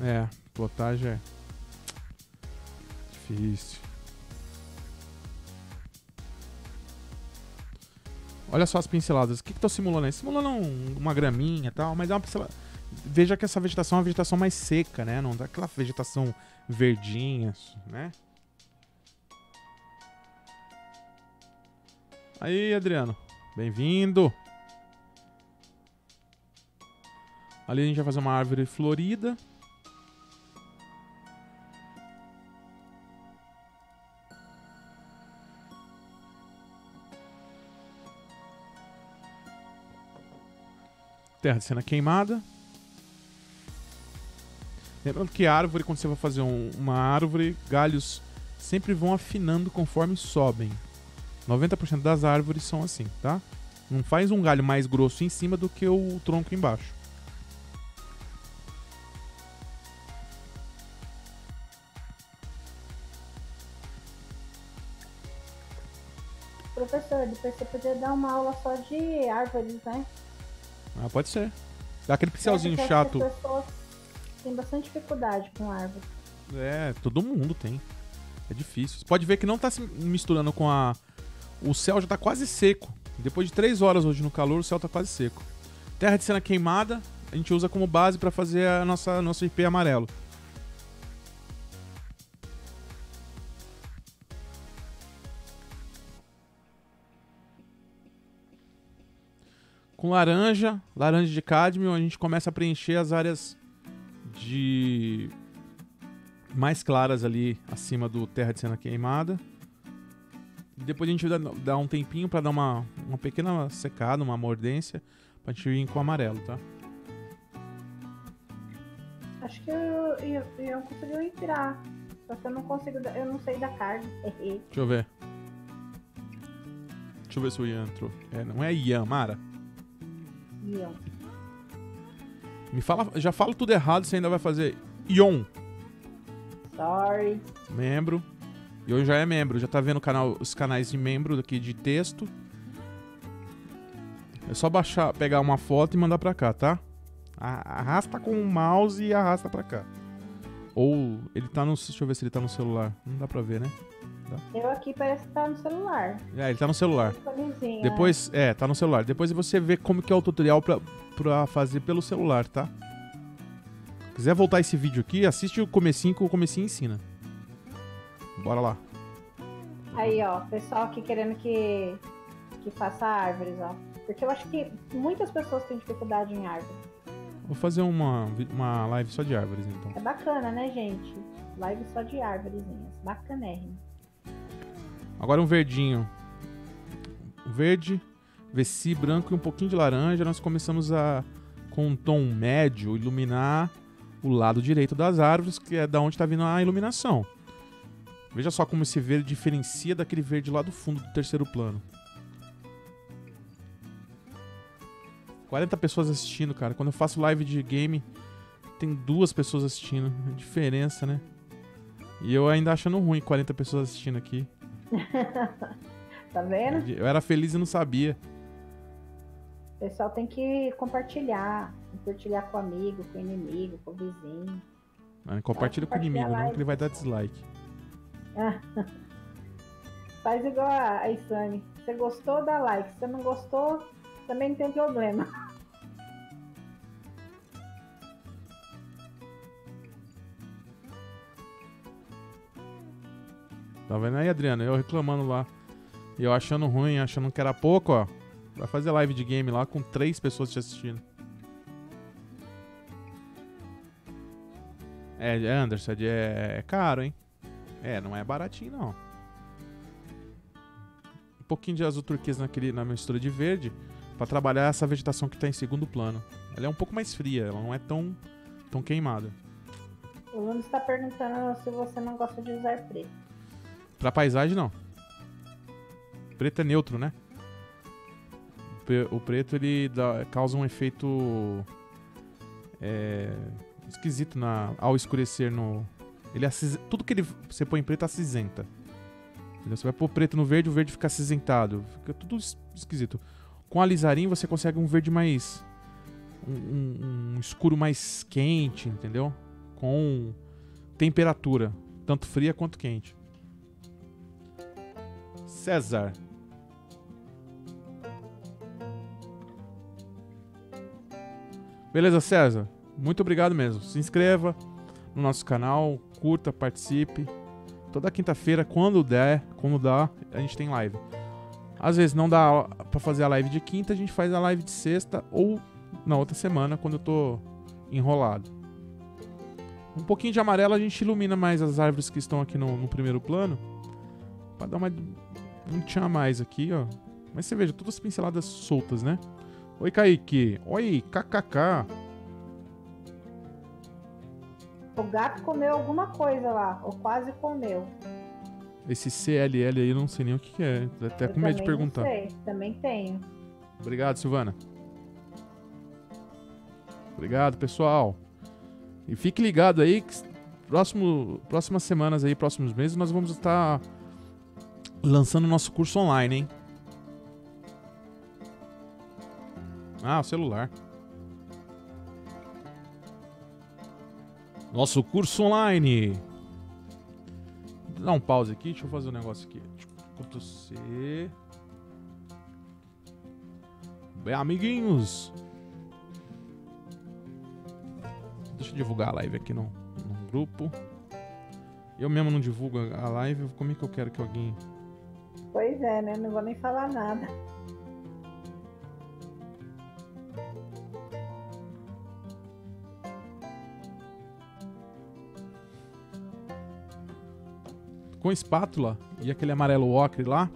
É, plotagem é difícil. Olha só as pinceladas. O que que tô simulando aí? Simulando uma graminha e tal, mas é uma pincelada. Veja que essa vegetação é uma vegetação mais seca, né? Não dá aquela vegetação verdinha, né? Aí, Adriano. Bem-vindo. Ali a gente vai fazer uma árvore florida. terra de cena queimada. Lembrando que a árvore, quando você vai fazer uma árvore, galhos sempre vão afinando conforme sobem. 90% das árvores são assim, tá? Não faz um galho mais grosso em cima do que o tronco embaixo. Professor, depois você podia dar uma aula só de árvores, né? Ah, pode ser. Dá aquele pincelzinho chato. As pessoas têm bastante dificuldade com árvores. É, todo mundo tem. É difícil. Você pode ver que não tá se misturando com a... O céu já tá quase seco. Depois de 3 horas hoje no calor, o céu tá quase seco. Terra de cena queimada, a gente usa como base pra fazer a nosso IP amarelo. Com laranja de cádmio, a gente começa a preencher as áreas de mais claras ali acima do terra de cena queimada. Depois a gente dá um tempinho para dar uma pequena secada, uma mordência, pra gente ir com o amarelo, tá? Acho que eu consegui entrar, só que eu não consigo, eu não sei da carne. Deixa eu ver. Deixa eu ver se o Ian entrou. É, não é Ian, Mara? Ian. Me fala, já falo tudo errado, você ainda vai fazer Ion. Sorry. Membro. E hoje já é membro, já tá vendo o canal, os canais de membro aqui de texto. É só baixar, pegar uma foto e mandar pra cá, tá? Arrasta com o mouse e arrasta pra cá. Ou ele tá no... Deixa eu ver se ele tá no celular. Não dá pra ver, né? Tá. Eu aqui parece que tá no celular. É, ele tá no celular. Depois... É, tá no celular. Depois você vê como que é o tutorial pra fazer pelo celular, tá? Se quiser voltar esse vídeo aqui, assiste o comecinho que o comecinho ensina. Bora lá. Aí, ó, pessoal aqui querendo que faça árvores, ó. Porque eu acho que muitas pessoas têm dificuldade em árvores. Vou fazer uma live só de árvores, então. É bacana, né, gente? Live só de árvorezinhas. Bacanérrimo. Agora um verdinho. Verde, veci branco e um pouquinho de laranja. Nós começamos a, com um tom médio, iluminar o lado direito das árvores, que é da onde tá vindo a iluminação. Veja só como esse verde diferencia daquele verde lá do fundo do terceiro plano. 40 pessoas assistindo, cara. Quando eu faço live de game, tem 2 pessoas assistindo. É diferença, né? E eu ainda achando ruim 40 pessoas assistindo aqui. Tá vendo? Eu era feliz e não sabia. O pessoal tem que compartilhar. Compartilhar com o amigo, com o inimigo, com o vizinho. Mano, compartilha com o inimigo, não, que ele vai dar dislike. Faz igual a Isane. Você gostou, dá like. Se você não gostou, também não tem problema. Tá vendo aí, Adriana? Eu reclamando lá. Eu achando ruim, achando que era pouco, ó. Vai fazer live de game lá com 3 pessoas te assistindo. É, Anderson, é caro, hein? É, não é baratinho, não. Um pouquinho de azul turquesa na mistura de verde pra trabalhar essa vegetação que tá em segundo plano. Ela é um pouco mais fria, ela não é tão queimada. O Lúcio está perguntando se você não gosta de usar preto. Pra paisagem, não. Preto é neutro, né? O preto, ele causa um efeito esquisito ao escurecer no... Ele acinza, tudo que você põe em preto acinzenta. Você vai pôr preto no verde, o verde fica acinzentado. Fica tudo esquisito. Com alisarinho você consegue um verde mais... Um escuro mais quente, entendeu? Com temperatura. Tanto fria quanto quente. César. Beleza, César. Muito obrigado mesmo. Se inscreva no nosso canal, curta, participe. Toda quinta-feira, quando dá, a gente tem live. Às vezes não dá pra fazer a live de quinta, a gente faz a live de sexta ou na outra semana, quando eu tô enrolado. Um pouquinho de amarelo a gente ilumina mais as árvores que estão aqui no primeiro plano. Pra dar um tchan a mais aqui, ó. Mas você veja, todas as pinceladas soltas, né? Oi, Kaique. Oi, kkk. O gato comeu alguma coisa lá, ou quase comeu. Esse CLL aí eu não sei nem o que é. Até com medo de perguntar. Não sei, também tenho. Obrigado, Silvana. Obrigado, pessoal. E fique ligado aí que próximas semanas aí, próximos meses, nós vamos estar lançando o nosso curso online, hein? Ah, o celular. Nosso curso online. Vou dar um pause aqui, deixa eu fazer um negócio aqui. Ctrl+C. Bem, amiguinhos. Deixa eu divulgar a live aqui no grupo. Eu mesmo não divulgo a live, como é que eu quero que alguém... Pois é, né? Não vou nem falar nada. Com espátula e aquele amarelo ocre lá,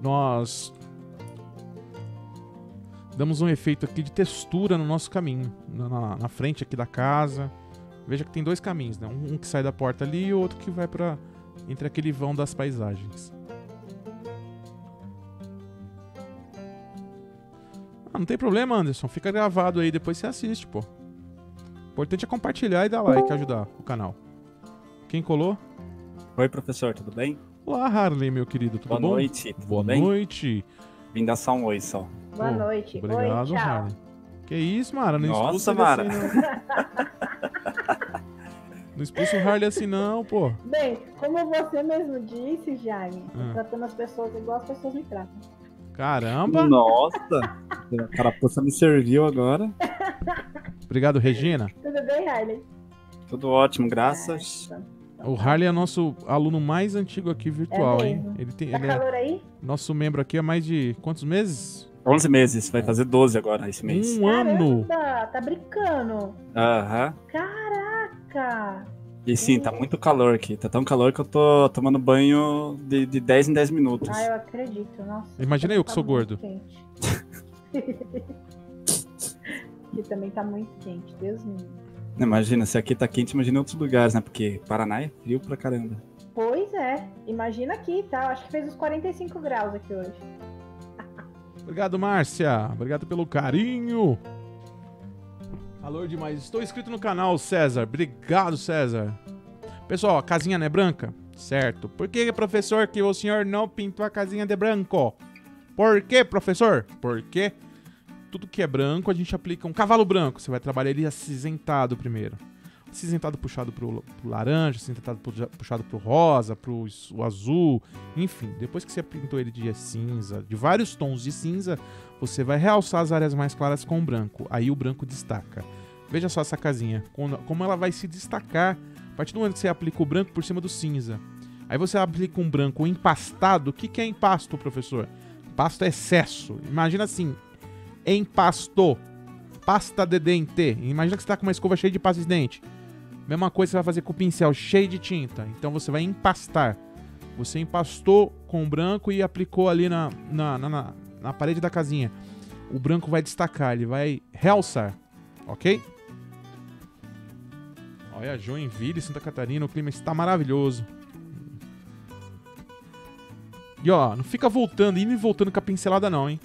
nós damos um efeito aqui de textura no nosso caminho, na frente aqui da casa. Veja que tem dois caminhos, né? Um que sai da porta ali e o outro que vai para entre aquele vão das paisagens. Ah, não tem problema, Anderson, fica gravado aí, depois você assiste, pô. O importante é compartilhar e dar like, ajudar o canal. Quem colou? Oi, professor, tudo bem? Olá, Harley, meu querido, tudo bom? Boa noite, tudo Boa bem? Noite. Vim dar só um oi, só. Boa noite. Obrigado, Oi, Harley. Que isso, Mara? Não expulsa Mara. Assim, não expulsa o Harley assim, não, pô. Bem, como você mesmo disse, Jaime, tratando as pessoas igual as pessoas me tratam. Caramba! Nossa! A carapuça me serviu agora. Obrigado, Regina. Tudo bem, Harley? Tudo ótimo, graças. O Harley é nosso aluno mais antigo aqui virtual, hein? Ele tem, tá calor aí? Nosso membro aqui há mais de quantos meses? 11 meses, vai fazer 12 agora esse mês. Um ano! Tá brincando! Aham. Caraca! E sim, tá muito calor aqui. Tá tão calor que eu tô tomando banho de 10 em 10 minutos. Ah, eu acredito, nossa. Imagina eu que sou gordo. Aqui também tá muito quente, Deus me livre. Imagina, se aqui tá quente, imagina em outros lugares, né? Porque Paraná é frio pra caramba. Pois é, imagina aqui, tá? Acho que fez uns 45 graus aqui hoje. Obrigado, Márcia. Obrigado pelo carinho. Calor demais. Estou inscrito no canal, César. Obrigado, César. Pessoal, a casinha não é branca? Certo. Por que, professor, que o senhor não pintou a casinha de branco? Por quê, professor? Porque tudo que é branco, a gente aplica um cavalo branco. Você vai trabalhar ele acinzentado primeiro. Acinzentado puxado pro laranja, acinzentado puxado pro rosa, pro o azul, enfim. Depois que você pintou ele de cinza, de vários tons de cinza, você vai realçar as áreas mais claras com o branco. Aí o branco destaca. Veja só essa casinha, como ela vai se destacar a partir do momento que você aplica o branco por cima do cinza. Aí você aplica um branco empastado. O que é empasto, professor? Empasto é excesso. Imagina assim... Empasto, pasta de dente. Imagina que você está com uma escova cheia de pasta de dente. Mesma coisa você vai fazer com o pincel cheio de tinta. Então você vai empastar. Você empastou com o branco e aplicou ali na parede da casinha. O branco vai destacar, ele vai realçar. Ok? Olha, Joinville, Santa Catarina, o clima está maravilhoso. E ó, não fica voltando, indo e voltando com a pincelada não, hein?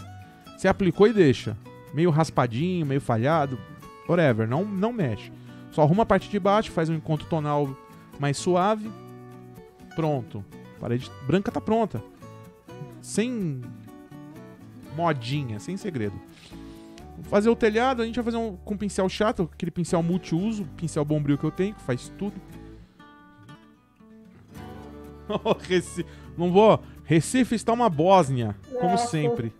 Você aplicou e deixa. Meio raspadinho, meio falhado, whatever, não mexe. Só arruma a parte de baixo, faz um encontro tonal mais suave. Pronto. A parede branca tá pronta. Sem modinha, sem segredo. Vou fazer o telhado, a gente vai fazer com um pincel chato, aquele pincel multiuso, pincel bombril que eu tenho, que faz tudo. Não vou... Recife está uma Bósnia, como sempre.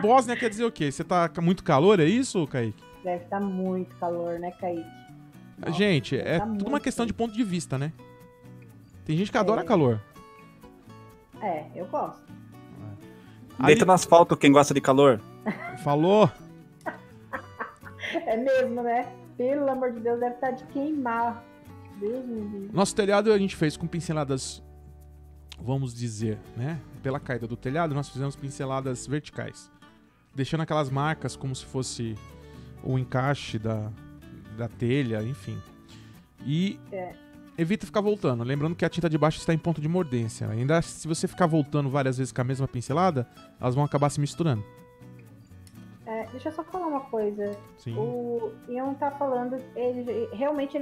Bósnia quer dizer o quê? Você tá com muito calor, é isso, Kaique? Deve estar muito calor, né, Kaique? Nossa, gente, é tudo uma questão de ponto de vista, né? Tem gente que adora calor. É, eu gosto. Deita no asfalto quem gosta de calor. Falou? É mesmo, né? Pelo amor de Deus, deve estar de queimar. Deus me livre. Nosso telhado a gente fez com pinceladas... Vamos dizer, né? Pela caída do telhado, nós fizemos pinceladas verticais. deixando aquelas marcas como se fosse o encaixe da telha, enfim. E evita ficar voltando. Lembrando que a tinta de baixo está em ponto de mordência. Ainda se você ficar voltando várias vezes com a mesma pincelada, elas vão acabar se misturando. Deixa eu só falar uma coisa. Sim. O Ian tá falando, ele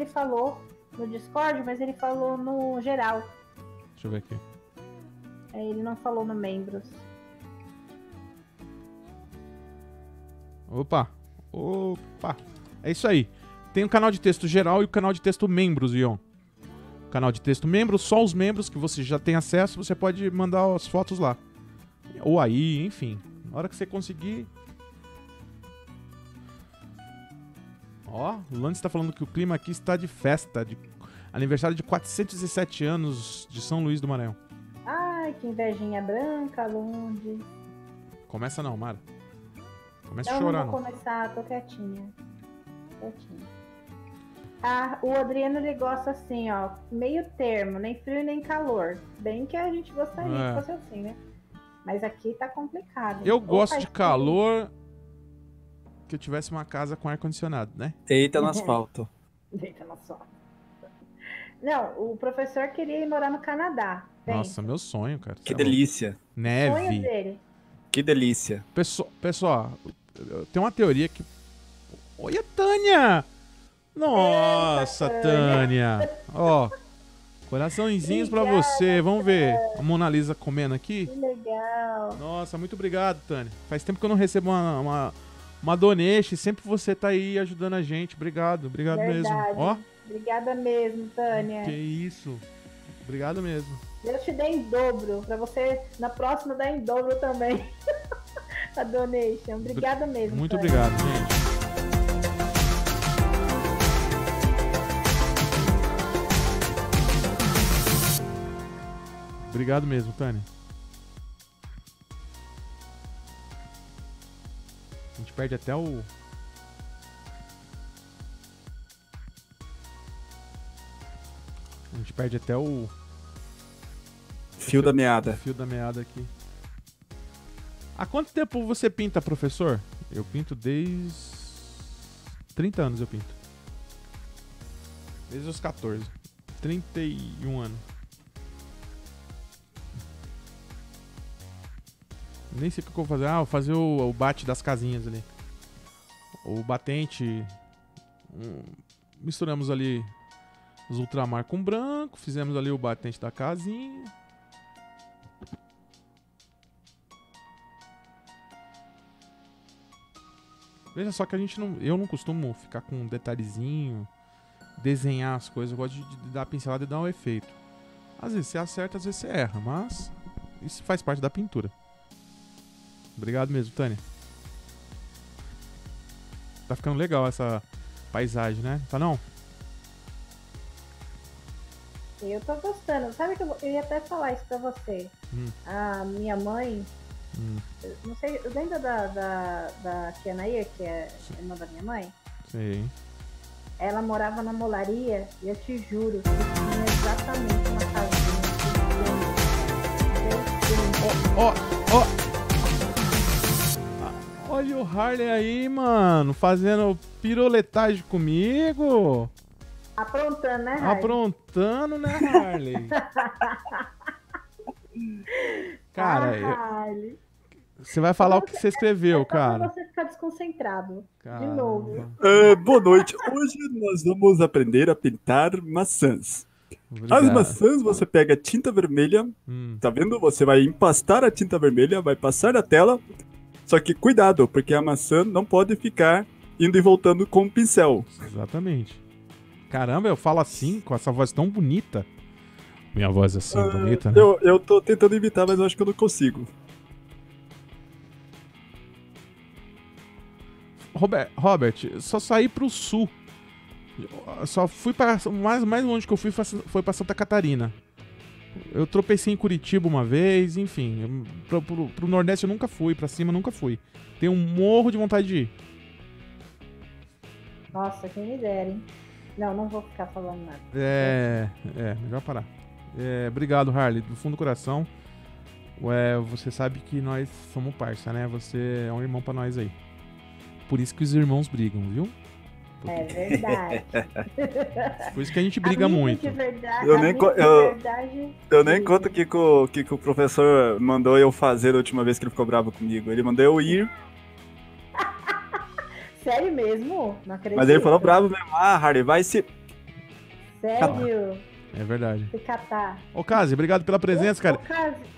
falou no Discord, mas ele falou no geral. Deixa eu ver aqui. Ele não falou no membros. Opa. É isso aí. Tem o canal de texto geral e o canal de texto membros, Ion. O canal de texto membros, só os membros que você já tem acesso, você pode mandar as fotos lá. Ou aí, enfim. Na hora que você conseguir... Ó, o Lance tá falando que o clima aqui está de festa, de aniversário de 417 anos de São Luís do Maranhão. Ai, que invejinha branca, longe. Começa não, Mara. Começa a chorar, não. Vou começar, tô quietinha. Ah, o Adriano, ele gosta assim, ó, meio termo, nem frio nem calor. Bem que a gente gostaria que fosse assim, né? Mas aqui tá complicado. Eu gosto de calor... que eu tivesse uma casa com ar-condicionado, né? Deita no asfalto. Deita no asfalto. Não, o professor queria ir morar no Canadá. Nossa, meu sonho, cara. Que delícia. Neve. Sonho dele. Que delícia. Pessoal, tem uma teoria que... Olha a Tânia! Nossa, Tânia! Ó, coraçãozinhos pra você. Vamos ver a Mona Lisa comendo aqui. Que legal. Nossa, muito obrigado, Tânia. Faz tempo que eu não recebo uma donation, sempre você tá aí ajudando a gente. Obrigado mesmo. Ó. Obrigada mesmo, Tânia. Que isso. Obrigado mesmo. Deus te dê em dobro. Pra você, na próxima, dá em dobro também. A donation. Obrigada mesmo, muito Tânia. Obrigado, gente. Obrigado mesmo, Tânia. A gente perde até o... Fio da meada. Fio da meada aqui. Há quanto tempo você pinta, professor? Eu pinto desde... 30 anos eu pinto. Desde os 14. 31 anos. Nem sei o que eu vou fazer. Ah, vou fazer o bate das casinhas ali. O batente. Misturamos ali os ultramar com branco. Fizemos ali o batente da casinha. Veja só que a gente não... Eu não costumo ficar com um detalhezinho. Desenhar as coisas. Eu gosto de dar a pincelada e dar um efeito. Às vezes você acerta, às vezes você erra. Mas isso faz parte da pintura. Obrigado mesmo, Tânia. Tá ficando legal essa paisagem, né? Tá não? Eu tô gostando. Sabe que eu ia até falar isso pra você. A minha mãe... Não sei, lembra da tia Nair, que é irmã da minha mãe? Sim. Ela morava na Molaria e eu te juro que tinha exatamente uma casinha. Ó! Olha o Harley aí, mano, fazendo piroletagem comigo. Aprontando, né, Harley? Cara, Harley. Você vai falar o que você escreveu, cara. Você ficar desconcentrado. Caramba. De novo. Boa noite. Hoje nós vamos aprender a pintar maçãs. Obrigado. As maçãs, você pega tinta vermelha, tá vendo? Você vai empastar a tinta vermelha, vai passar na tela... Só que cuidado, porque a maçã não pode ficar indo e voltando com o pincel. Exatamente. Caramba, eu falo assim, com essa voz tão bonita. Minha voz assim, bonita, né? Eu tô tentando imitar, mas eu acho que eu não consigo. Robert, só saí pro sul. Só fui pra... Mais longe que eu fui foi pra Santa Catarina. Eu tropecei em Curitiba uma vez, enfim. Pro Nordeste eu nunca fui, pra cima eu nunca fui. Tenho um morro de vontade de ir. Nossa, quem me dera, hein? Não vou ficar falando nada. Melhor parar. Obrigado, Harley, do fundo do coração. você sabe que nós somos parça, né? Você é um irmão pra nós aí. Por isso que os irmãos brigam, viu? É verdade. Por isso que a gente briga muito. Eu nem conto o que o professor mandou eu fazer a última vez que ele ficou bravo comigo. Ele mandou eu ir. Sério mesmo? Não acredito. Mas ele falou bravo mesmo. Ah, Harley, vai se... Sério? É verdade. Se catar. Ô, Kazi, obrigado pela presença, cara.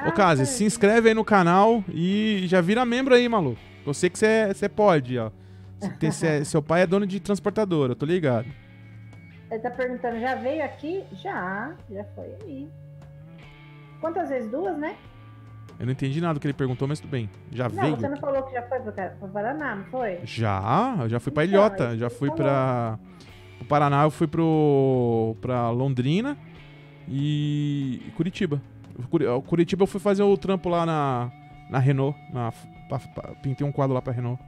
Ô, Kazi, se inscreve aí no canal e já vira membro aí, maluco. Eu sei que você pode, ó. Seu pai é dono de transportadora, eu tô ligado. Ele tá perguntando, já veio aqui? Já foi aí. Quantas vezes? Duas, né? Eu não entendi nada do que ele perguntou, mas tudo bem. Já veio? Você não falou que já foi pro Paraná, não foi? Eu já fui pra Ilhota, já fui pra... O Paraná, eu fui pra Londrina e Curitiba. Curitiba eu fui fazer o trampo lá na Renault, pintei um quadro lá pra Renault.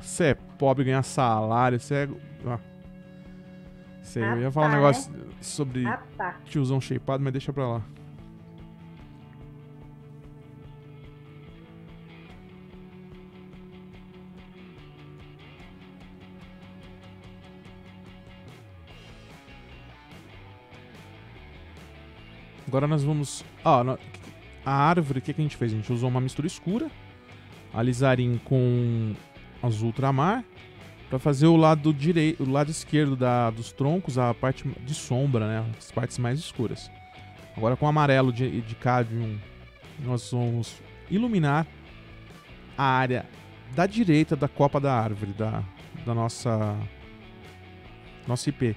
Você é pobre, ganha salário, você é... Eu ia falar um negócio sobre tiozão shapeado, mas deixa pra lá. Agora nós vamos... A árvore, o que a gente fez? A gente usou uma mistura escura, alisarim com azul ultramar, para fazer o lado direito, o lado esquerdo dos troncos, a parte de sombra, né? As partes mais escuras. Agora com amarelo de cádium, nós vamos iluminar a área da direita da copa da árvore, da nossa IP.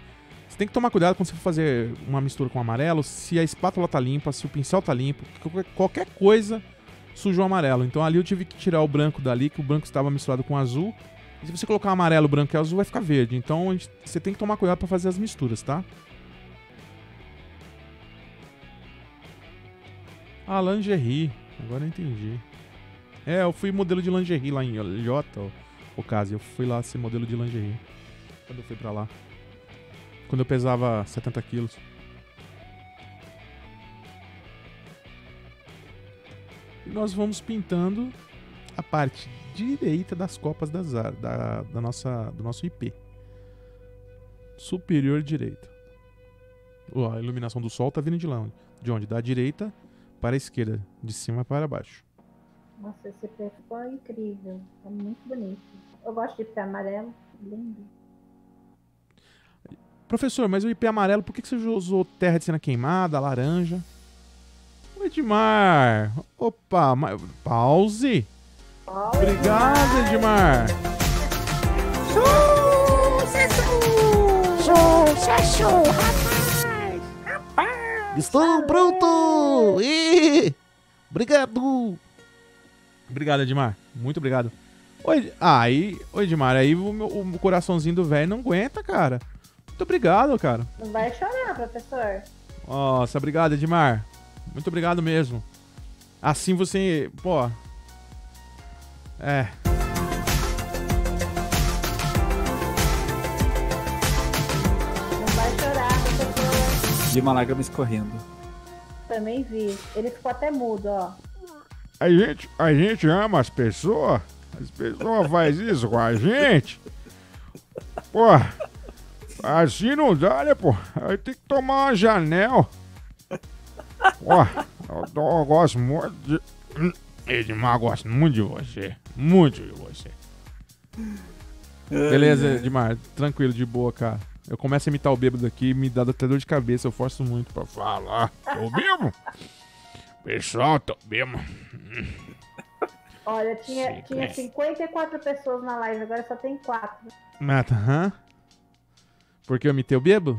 Você tem que tomar cuidado quando você for fazer uma mistura com amarelo, se a espátula tá limpa, se o pincel tá limpo, qualquer coisa sujou amarelo. Então ali eu tive que tirar o branco dali, que o branco estava misturado com azul. E se você colocar amarelo, branco e azul, vai ficar verde. Então você tem que tomar cuidado para fazer as misturas, tá? Ah, lingerie. Agora eu entendi. É, eu fui modelo de lingerie lá em Ilhota, o caso. Eu fui lá ser modelo de lingerie quando eu fui pra lá. Quando eu pesava 70 quilos. E nós vamos pintando a parte direita das copas do nosso IP. Superior direita. A iluminação do sol tá vindo de lá. De onde? Da direita para a esquerda. De cima para baixo. Nossa, esse IP ficou incrível. É muito bonito. Eu gosto de IP amarelo. Lindo. Professor, mas o IP amarelo, por que você usou terra de cena queimada, laranja? O Edmar! Opa! Pause! Obrigado, Edmar! Sucesso! Rapaz! Estou pronto! Obrigado! Obrigado, Edmar. Muito obrigado. Oi, Edmar. Aí o coraçãozinho do velho não aguenta, cara. Muito obrigado, cara. Não vai chorar, professor. Nossa, obrigado, Edmar. Muito obrigado mesmo. Assim você... Pô... É... Não vai chorar, professor. E uma lágrima escorrendo. Também vi. Ele ficou até mudo, ó. A gente ama as pessoas. As pessoas fazem isso com a gente. Pô... Assim não dá, né, pô? Aí tem que tomar uma janela. Ó, eu gosto muito de... Edmar, eu gosto muito de você. Muito de você. Beleza, Edmar. Tranquilo, de boa, cara. Eu começo a imitar o bêbado aqui e me dá até dor de cabeça. Eu forço muito pra falar. Tô bêbado? Pessoal, tô bêbado. Olha, tinha 54 pessoas na live, agora só tem 4. Mata, Porque eu imitei o bêbado?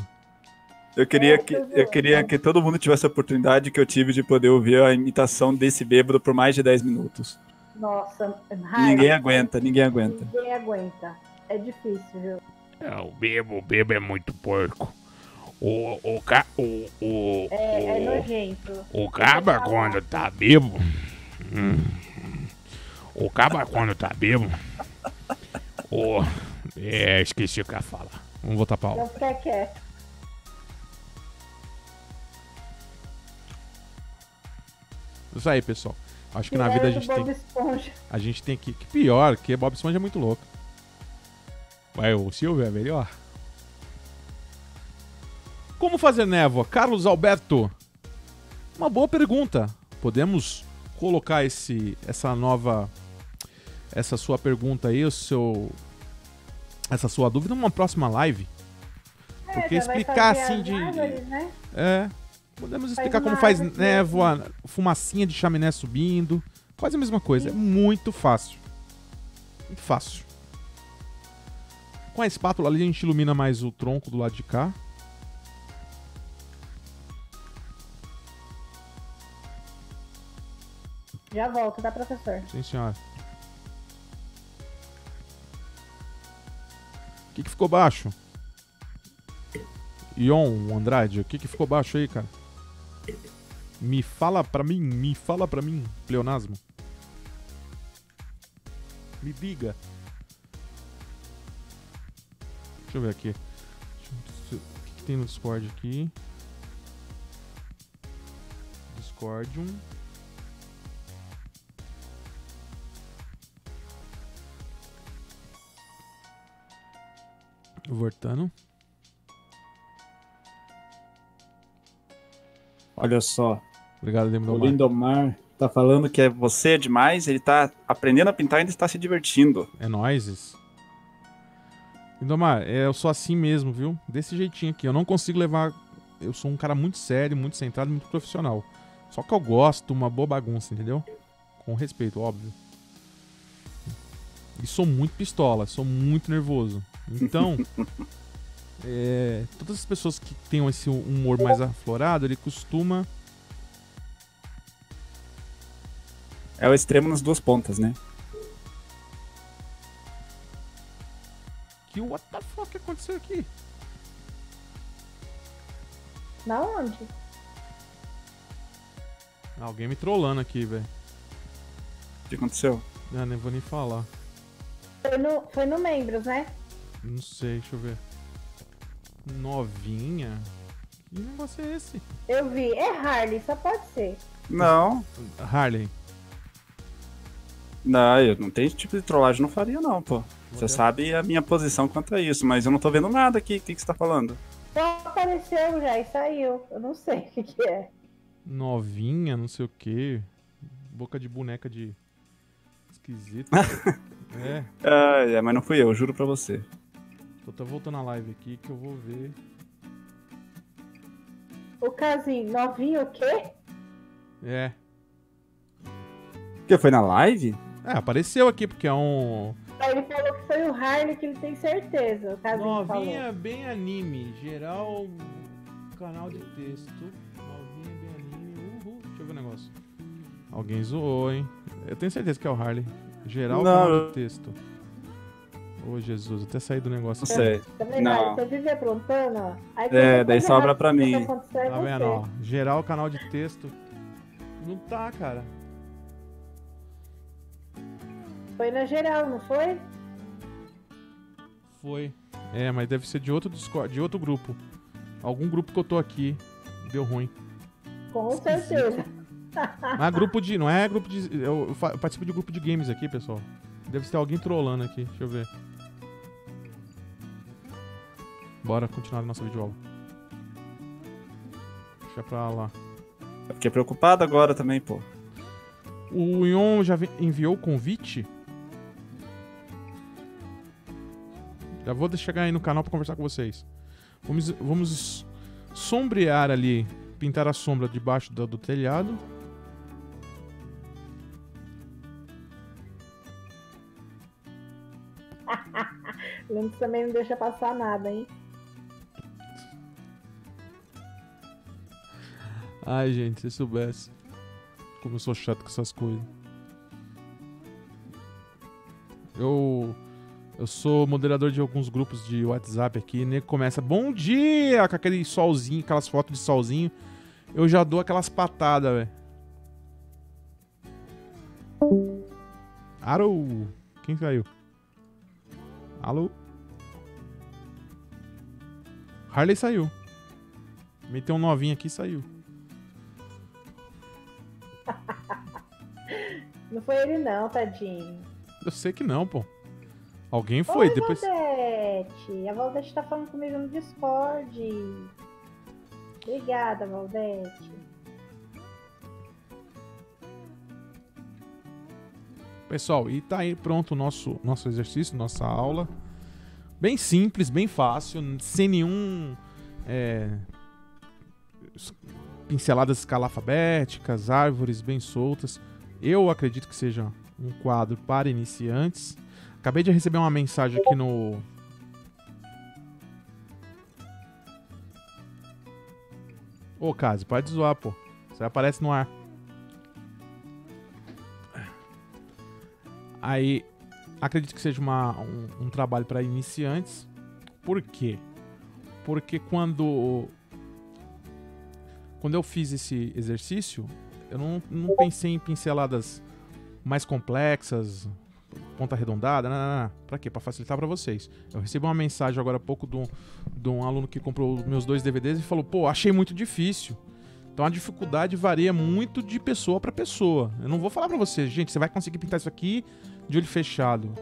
Eu queria que todo mundo tivesse a oportunidade que eu tive de poder ouvir a imitação desse bêbado por mais de 10 minutos. Nossa, ninguém aguenta. Ninguém aguenta. É difícil, viu? Não, o bêbado é muito porco. É nojento. O caba quando tá bêbado. O caba quando tá bêbado. Esqueci o que eu ia falar. Vamos voltar pra aula. Não fica quieto. Isso aí, pessoal. Acho que na vida a gente tem que pior, que Bob Esponja é muito louco. Mas o Silvio é melhor. Como fazer névoa? Carlos Alberto. Uma boa pergunta. Podemos colocar essa sua pergunta aí, essa sua dúvida numa próxima live. Porque explicar assim de... árvores, né? É. Podemos explicar como faz névoa, assim, fumacinha de chaminé subindo. Quase a mesma coisa. Sim. É muito fácil. Muito fácil. Com a espátula ali a gente ilumina mais o tronco do lado de cá. Já volto, tá, professor? Sim, senhora. O que que ficou baixo? Ion Andrade, o que que ficou baixo aí, cara? Me fala pra mim, pleonasmo. Me diga. Deixa eu ver aqui. O que que tem no Discord aqui? Discordium. Voltando. Olha só. Obrigado, Lindomar. O Lindomar tá falando que você é demais, ele tá aprendendo a pintar e ainda está se divertindo. É nóis isso. Lindomar, eu sou assim mesmo, viu? Desse jeitinho aqui. Eu não consigo levar... Eu sou um cara muito sério, muito centrado, muito profissional. Só que eu gosto de uma boa bagunça, entendeu? Com respeito, óbvio. E sou muito pistola, sou muito nervoso. Então... todas as pessoas que tenham esse humor mais aflorado, ele costuma... É o extremo nas duas pontas, né? Que what the fuck aconteceu aqui? Na onde? Alguém me trollando aqui, velho. O que aconteceu? Ah, nem vou nem falar. Foi no Membros, né? Não sei, deixa eu ver. Novinha? Que negócio é esse? Eu vi. É Harley, só pode ser. Não. Harley. Não, eu não tenho esse tipo de trollagem, não faria não, pô. Você sabe a minha posição quanto a isso, mas eu não tô vendo nada aqui. O que você tá falando? Só apareceu já e saiu. Eu não sei o que é. Novinha, não sei o que. Boca de boneca de... Esquisito. É. É, mas não fui eu, juro pra você. Tô tá voltando a live aqui que eu vou ver. O Casim, novinho o quê? É. Porque foi na live? É, apareceu aqui porque é um... Ele falou que foi o Harley que ele tem certeza, o Casim falou. Novinha bem anime, geral canal de texto. Novinha bem anime, uhul. Deixa eu ver o negócio. Alguém zoou, hein? Eu tenho certeza que é o Harley. Geral canal de texto. Ô, Jesus, até saí do negócio. Não sei. Não. Você vive aprontando, ó. É, daí sobra pra mim. Tá vendo, ó. Geral, canal de texto. Não tá, cara. Foi na geral, não foi? Foi. É, mas deve ser de outro Discord, de outro grupo. Algum grupo que eu tô aqui. Deu ruim. Com certeza. Ah, grupo de... Não é grupo de... Eu participo de grupo de games aqui, pessoal. Deve ser alguém trollando aqui. Deixa eu ver. Bora continuar a nossa videoaula. Deixa pra lá. Eu fiquei preocupado agora também, pô. O Ion já enviou o convite? Já vou chegar aí no canal pra conversar com vocês. Vamos sombrear ali. Pintar a sombra debaixo do telhado. Lembro também não deixa passar nada, hein? Ai, gente, se soubesse como eu sou chato com essas coisas. Eu sou moderador de alguns grupos de WhatsApp aqui, e nego começa, bom dia, com aquele solzinho, aquelas fotos de solzinho. Eu já dou aquelas patadas, velho. Arou! Quem caiu? Alô? Harley saiu. Meteu um novinho aqui e saiu. Não foi ele não, tadinho. Eu sei que não, pô. Alguém foi. Oi, depois. Valdete. A Valdete tá falando comigo no Discord. Obrigada, Valdete. Pessoal, e tá aí pronto o nosso exercício, nossa aula. Bem simples, bem fácil, sem nenhum... pinceladas escalafabéticas, árvores bem soltas. Eu acredito que seja um quadro para iniciantes. Acabei de receber uma mensagem aqui no... Ô, Kazi, pode zoar, pô. Você aparece no ar. Aí, acredito que seja um trabalho para iniciantes. Por quê? Porque quando eu fiz esse exercício, eu não pensei em pinceladas mais complexas, ponta arredondada, não. Pra quê? Pra facilitar pra vocês. Eu recebi uma mensagem agora há pouco de um aluno que comprou os meus 2 DVDs e falou, pô, achei muito difícil. Então a dificuldade varia muito de pessoa pra pessoa. Eu não vou falar pra vocês, gente, você vai conseguir pintar isso aqui de olho fechado.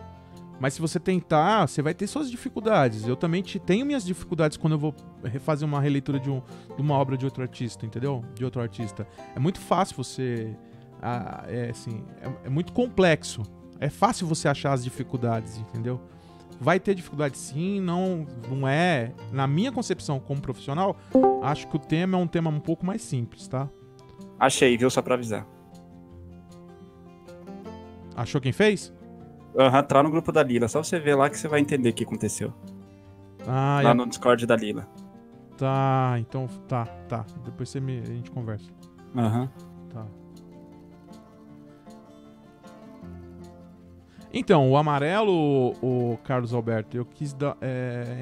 Mas se você tentar, você vai ter suas dificuldades. Eu também tenho minhas dificuldades quando eu vou refazer uma releitura de uma obra de outro artista, entendeu? De outro artista. É muito fácil você... é muito complexo. É fácil você achar as dificuldades, entendeu? Vai ter dificuldade sim, não é... Na minha concepção como profissional, acho que o tema é um tema um pouco mais simples, tá? Achei, viu? Só pra avisar. Achou quem fez? Aham, tá no grupo da Lila. Só você ver lá que você vai entender o que aconteceu. Ah, lá no Discord da Lila. Tá, então... Tá. Depois a gente conversa. Aham. Tá. Então, o amarelo, o Carlos Alberto, eu quis dar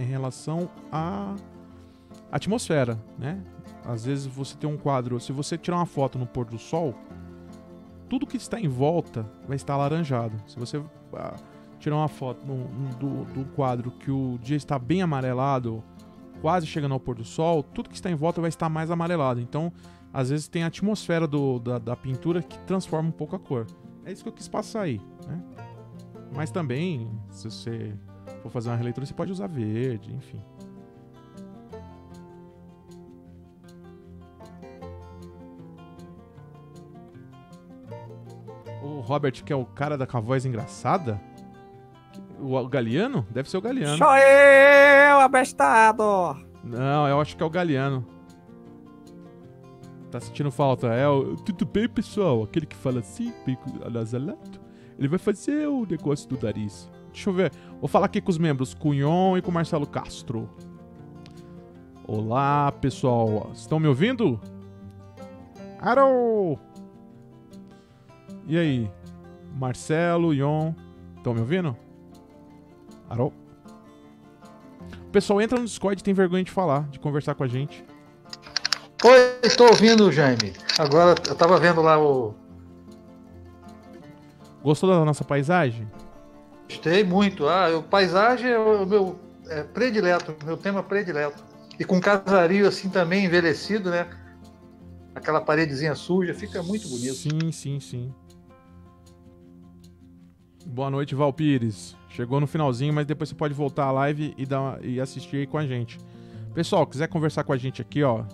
em relação à atmosfera, né? Às vezes você tem um quadro... Se você tirar uma foto no pôr do sol, tudo que está em volta vai estar alaranjado. Se você... tirar uma foto do quadro que o dia está bem amarelado, quase chegando ao pôr do sol, tudo que está em volta vai estar mais amarelado. Então, às vezes tem a atmosfera da pintura que transforma um pouco a cor. É isso que eu quis passar aí, né? Mas também, se você for fazer uma releitura, você pode usar verde, enfim. O Robert, que é o cara com a voz engraçada? O Galeano? Deve ser o Galeano. Sou eu, abestado! Não, eu acho que é o Galeano. Tá sentindo falta. É o... Tudo bem, pessoal? Aquele que fala assim, bem alasalado. Ele vai fazer o negócio do nariz. Deixa eu ver. Vou falar aqui com os membros, com o Ion e com o Marcelo Castro. Olá, pessoal. Estão me ouvindo? Arô! E aí, Marcelo, Ion, estão me ouvindo? Arô? O pessoal entra no Discord e tem vergonha de falar, de conversar com a gente. Oi, estou ouvindo, Jaime. Agora eu tava vendo lá o... Gostou da nossa paisagem? Gostei muito. Paisagem é o meu predileto, meu tema predileto. E com casario assim também envelhecido, né? Aquela paredezinha suja, fica muito bonito. Sim. Boa noite, Val Pires. Chegou no finalzinho, mas depois você pode voltar à live e assistir aí com a gente. Pessoal, quiser conversar com a gente aqui, ó...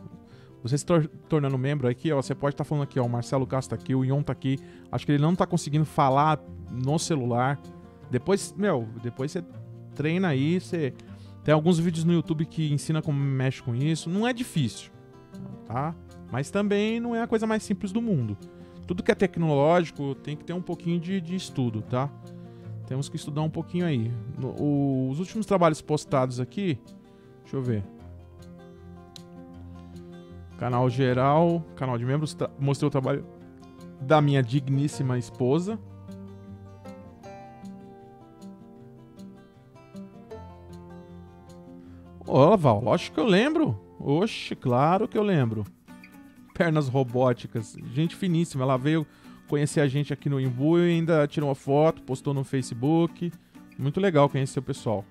Você se tornando membro aqui, ó, você pode estar falando aqui, ó, o Marcelo Castro tá aqui, o Ion tá aqui. Acho que ele não tá conseguindo falar no celular. Depois você treina aí, você... Tem alguns vídeos no YouTube que ensina como mexe com isso. Não é difícil, tá? Mas também não é a coisa mais simples do mundo. Tudo que é tecnológico tem que ter um pouquinho de estudo, tá? Temos que estudar um pouquinho aí. Os últimos trabalhos postados aqui... Deixa eu ver... Canal geral, canal de membros, mostrei o trabalho da minha digníssima esposa. Ô, Val, lógico que eu lembro. Oxe, claro que eu lembro. Pernas robóticas, gente finíssima. Ela veio conhecer a gente aqui no Embu e ainda tirou uma foto, postou no Facebook. Muito legal conhecer o pessoal.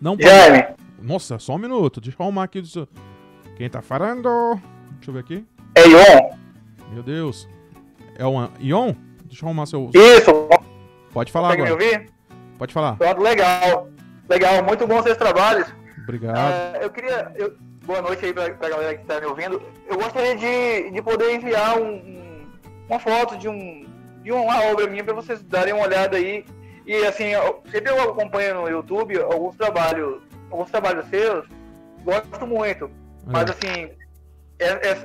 Não pode... Yeah. Nossa, só um minuto, deixa eu arrumar aqui. Quem tá falando? Deixa eu ver aqui. É Ion. Meu Deus. É o Ion? Deixa eu arrumar seu... Isso! Pode falar agora. Consegue me ouvir? Pode falar. Pronto, legal. Legal, muito bom seus trabalhos. Obrigado. Eu queria... Boa noite aí pra galera que tá me ouvindo. Eu gostaria de poder enviar uma foto de uma obra minha pra vocês darem uma olhada aí. E assim, sempre eu acompanho no YouTube alguns trabalhos seus, gosto muito. Mas assim...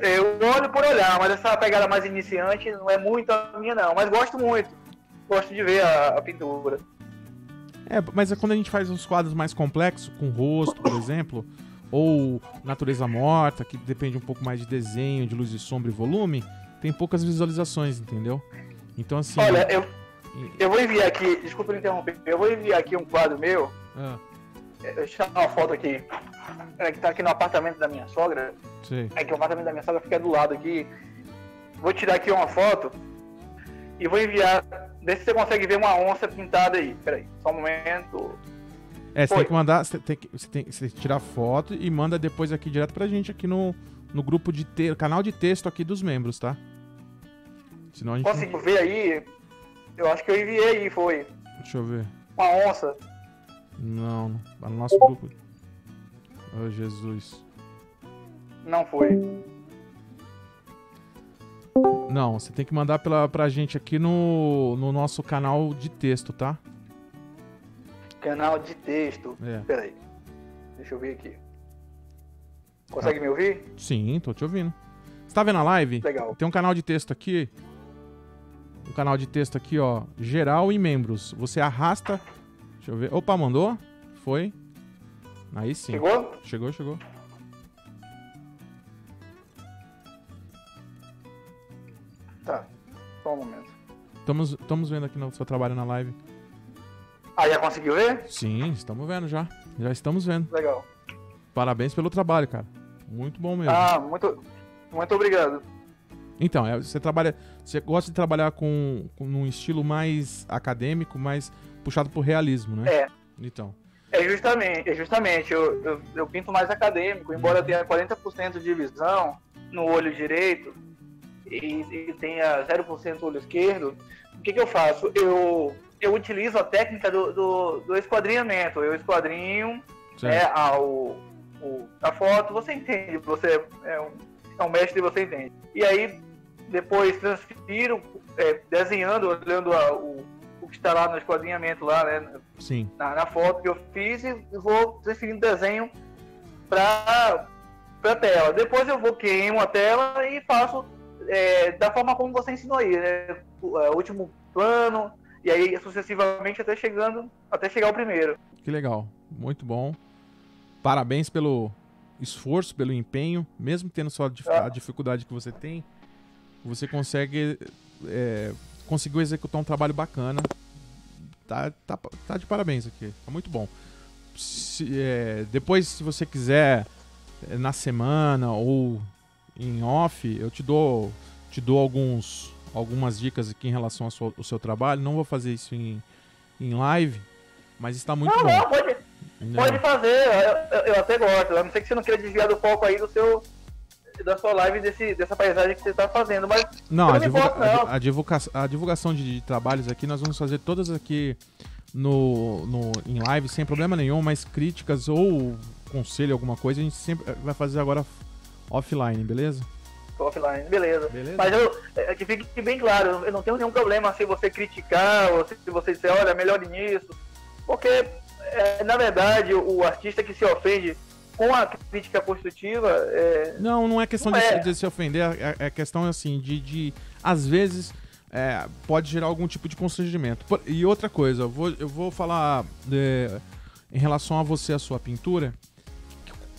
eu olho por olhar, mas essa pegada mais iniciante não é muito a minha não, mas gosto muito, gosto de ver a pintura. É, mas é quando a gente faz uns quadros mais complexos, com rosto, por exemplo, ou natureza morta, que depende um pouco mais de desenho, de luz e sombra e volume, tem poucas visualizações, entendeu? Então assim... Olha, eu vou enviar aqui, desculpa me interromper, eu vou enviar aqui um quadro meu, deixa eu tirar uma foto aqui, que tá aqui no apartamento da minha sogra. Sim. É que o apartamento da minha sogra fica do lado aqui. Vou tirar aqui uma foto e vou enviar. Vê se você consegue ver uma onça pintada aí. Peraí, só um momento. É, você tem que mandar, você tem que tirar foto e manda depois aqui direto pra gente aqui no grupo de canal de texto aqui dos membros, tá? Senão a gente conseguiu ver aí? Eu acho que eu enviei aí, foi. Deixa eu ver. Uma onça. Não, no nosso grupo. Oh, Jesus. Não foi. Não, você tem que mandar pra gente aqui no nosso canal de texto, tá? Canal de texto? É. Peraí. Deixa eu ver aqui. Consegue me ouvir? Sim, tô te ouvindo. Você tá vendo a live? Legal. Tem um canal de texto aqui. Um canal de texto aqui, ó. Geral e membros. Você arrasta... Deixa eu ver. Opa, mandou? Foi. Aí sim. Chegou? Chegou. Tá, só um momento. Estamos vendo aqui no seu trabalho na live. Ah, já conseguiu ver? Sim, estamos vendo já. Já estamos vendo. Legal. Parabéns pelo trabalho, cara. Muito bom mesmo. Ah, muito obrigado. Então, você gosta de trabalhar com um estilo mais acadêmico, mais puxado por realismo, né? É. Então. É justamente. Eu pinto mais acadêmico, embora tenha 40% de visão no olho direito. E tenha 0% olho esquerdo, o que eu faço? Eu utilizo a técnica do esquadrinhamento. Eu esquadrinho a foto, você entende, você é um mestre, você entende. E aí, depois transfiro, desenhando, olhando o que está lá no esquadrinhamento, lá, né? Sim. Na foto que eu fiz, e vou transferindo desenho para a tela. Depois eu vou queimo a tela e faço... da forma como você ensinou aí, né? O último plano, e aí sucessivamente até chegar ao primeiro. Que legal, muito bom. Parabéns pelo esforço, pelo empenho, mesmo tendo só a dificuldade que você tem, você conseguiu executar um trabalho bacana. Tá de parabéns aqui, tá muito bom. Depois, se você quiser, na semana ou em off, eu te dou algumas dicas aqui em relação ao seu trabalho. Não vou fazer isso em live, mas está muito bom. Não, pode fazer. Eu até gosto. A não ser que você não queira desviar do foco aí da sua live, dessa paisagem que você está fazendo. Mas não, a divulgação de trabalhos aqui, nós vamos fazer todas aqui em live, sem problema nenhum, mas críticas ou conselho, alguma coisa, a gente sempre vai fazer agora... offline, beleza? Offline, beleza. Mas que fique bem claro, eu não tenho nenhum problema se você criticar ou se você disser, olha, melhore nisso. Porque, na verdade, o artista que se ofende com a crítica construtiva... Não é questão de se ofender, é questão, assim, de às vezes, pode gerar algum tipo de constrangimento. E outra coisa, eu vou falar em relação a você, a sua pintura...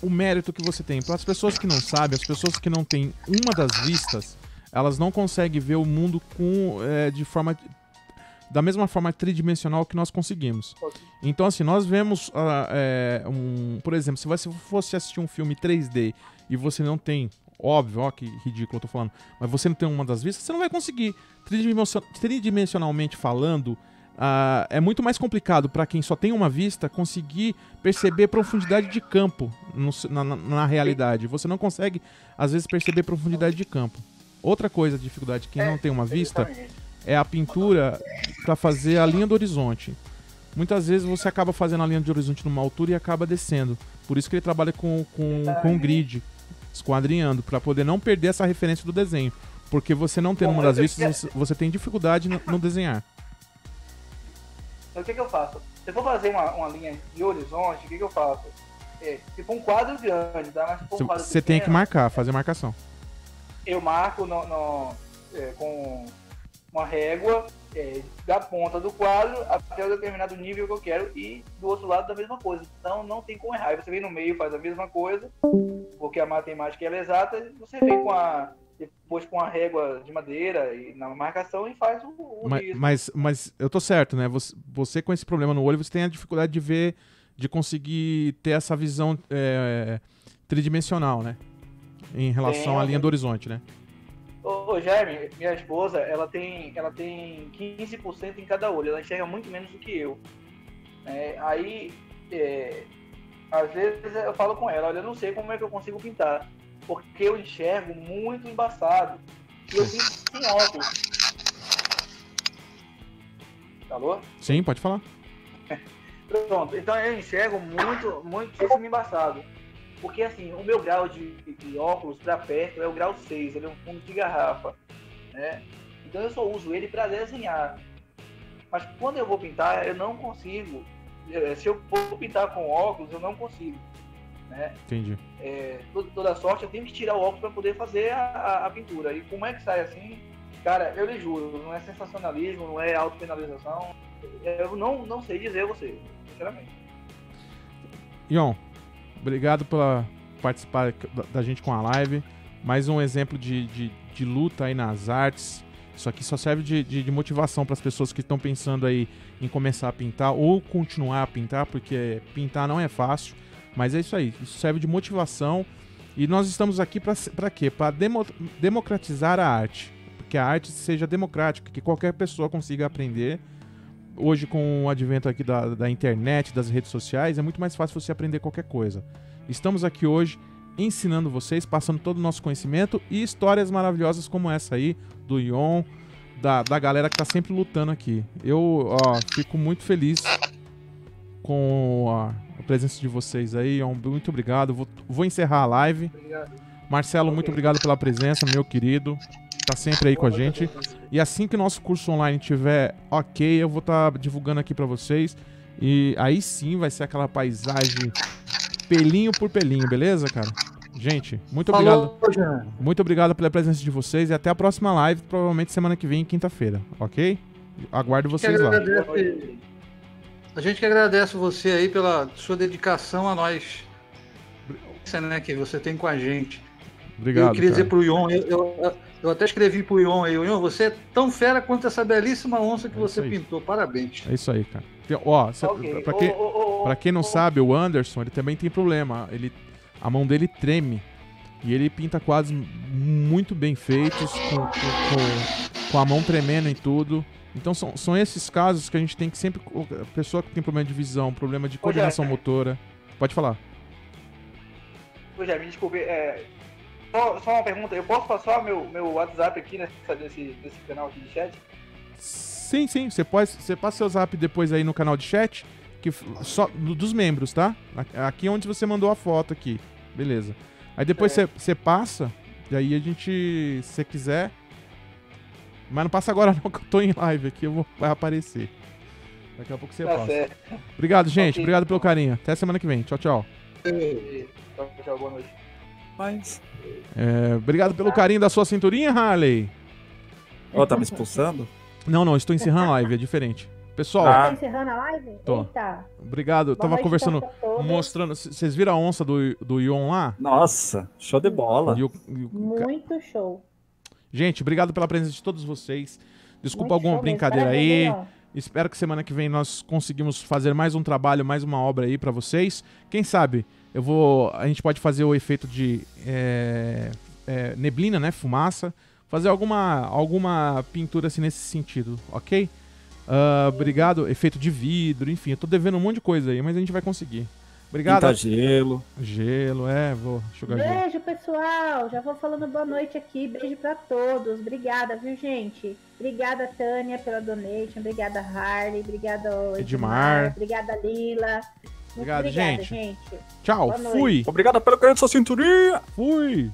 o mérito que você tem. Para as pessoas que não sabem, as pessoas que não têm uma das vistas, elas não conseguem ver o mundo da mesma forma tridimensional que nós conseguimos. Então, assim, nós vemos, por exemplo, se você fosse assistir um filme 3D e você não tem, óbvio, ó, que ridículo eu tô falando, mas você não tem uma das vistas, você não vai conseguir. Tridimensionalmente falando, é muito mais complicado para quem só tem uma vista conseguir perceber profundidade de campo na realidade. Você não consegue, às vezes, perceber profundidade de campo. Outra coisa, a dificuldade de quem não tem uma vista é a pintura para fazer a linha do horizonte. Muitas vezes você acaba fazendo a linha de horizonte numa altura e acaba descendo. Por isso que ele trabalha com grid, esquadrinhando, para poder não perder essa referência do desenho. Porque você não tem uma das vistas, você tem dificuldade no desenhar. Então o que eu faço? Se eu for fazer uma linha de horizonte, o que eu faço? É, se for um quadro grande, tá? Mas se for um quadro pequeno, tem que marcar, fazer marcação. Eu marco com uma régua da ponta do quadro até um determinado nível que eu quero, e do outro lado da mesma coisa. Então não tem como errar. Aí você vem no meio, faz a mesma coisa, porque a matemática é exata. Você vem depois com a régua de madeira e na marcação e faz o risco. Mas eu tô certo, né? Você com esse problema no olho, você tem a dificuldade de ver, de conseguir ter essa visão tridimensional, né? Em relação à linha do horizonte, né? Ô, Jaime, minha esposa, ela tem 15% em cada olho, ela enxerga muito menos do que eu. Às vezes eu falo com ela, olha, eu não sei como é que eu consigo pintar, porque eu enxergo muito embaçado. E eu pinto sem óculos. Alô? Sim, pode falar. Pronto, então eu enxergo muito embaçado. Porque assim, o meu grau de óculos para perto é o grau 6, ele é um fundo de garrafa, né? Então eu só uso ele para desenhar. Mas quando eu vou pintar, eu não consigo. Se eu for pintar com óculos, eu não consigo, né? Entendi. Toda sorte, eu tenho que tirar o óculos para poder fazer a pintura. E como é que sai assim? Cara, eu lhe juro, não é sensacionalismo, não é autopenalização. Eu não sei dizer a você, sinceramente. Ion, obrigado por participar da gente com a live. Mais um exemplo de luta aí nas artes. Isso aqui só serve de motivação para as pessoas que estão pensando aí em começar a pintar ou continuar a pintar, porque pintar não é fácil. Mas é isso aí, isso serve de motivação. E nós estamos aqui para quê? Para democratizar a arte. Que a arte seja democrática, que qualquer pessoa consiga aprender. Hoje, com o advento aqui da internet, das redes sociais, é muito mais fácil você aprender qualquer coisa. Estamos aqui hoje ensinando vocês, passando todo o nosso conhecimento e histórias maravilhosas como essa aí, do Ion, da galera que tá sempre lutando aqui. Eu fico muito feliz com a presença de vocês aí, Ion, muito obrigado. Vou encerrar a live. Obrigado. Marcelo, muito obrigado pela presença, meu querido. Tá sempre aí com a gente. E assim que o nosso curso online tiver ok, eu vou estar divulgando aqui pra vocês. E aí sim vai ser aquela paisagem pelinho por pelinho, beleza, cara? Gente, muito obrigado. Falou, muito obrigado pela presença de vocês e até a próxima live, provavelmente semana que vem, quinta-feira, ok? Aguardo vocês lá. A gente que agradece você aí pela sua dedicação a nós, né, que você tem com a gente. Obrigado, eu queria dizer pro Ion, eu até escrevi pro Ion aí, Ion, você é tão fera quanto essa belíssima onça que você pintou, parabéns. É isso aí, cara. Ó, pra quem não sabe, o Anderson, ele também tem problema, a mão dele treme, e ele pinta quadros muito bem feitos, com a mão tremendo em tudo. Então são esses casos que a gente tem que sempre, a pessoa que tem problema de visão, problema de coordenação motora, pode falar. Pois é, me desculpe, só uma pergunta, eu posso passar meu WhatsApp aqui nesse canal aqui de chat? Sim, sim, você passa seu zap depois aí no canal de chat, que só dos membros, tá? Aqui onde você mandou a foto aqui, beleza. Aí depois você passa, e aí a gente, se quiser, mas não passa agora não, que eu tô em live aqui, vai aparecer. Daqui a pouco você passa. Certo. Obrigado, gente, obrigado pelo carinho. Até semana que vem, tchau, tchau. Tchau, tchau, boa noite. Mas... obrigado pelo carinho da sua cinturinha, Harley. Tá me expulsando? Não, estou encerrando a live, é diferente. Pessoal... Tá encerrando a live? Tô. Eita. Obrigado, eu tava conversando, mostrando... Vocês viram a onça do Ion lá? Nossa, show de bola. Muito show. Gente, obrigado pela presença de todos vocês. Desculpa alguma brincadeira aí. Espero que semana que vem nós conseguimos fazer mais um trabalho, mais uma obra aí pra vocês. Quem sabe... a gente pode fazer o efeito de neblina, né? Fumaça. Fazer alguma pintura assim nesse sentido, ok? Obrigado. Efeito de vidro, enfim. Eu tô devendo um monte de coisa aí, mas a gente vai conseguir. Obrigado. Pinta gelo. Gelo, é, vou jogar gelo. Beijo, pessoal. Já vou falando boa noite aqui. Beijo pra todos. Obrigada, viu, gente? Obrigada, Tânia, pela donation. Obrigada, Harley. Obrigada, Edmar. Obrigada, Lila. Obrigado, obrigada, gente. Tchau, fui. Obrigada pelo carinho da sua cinturinha. Fui.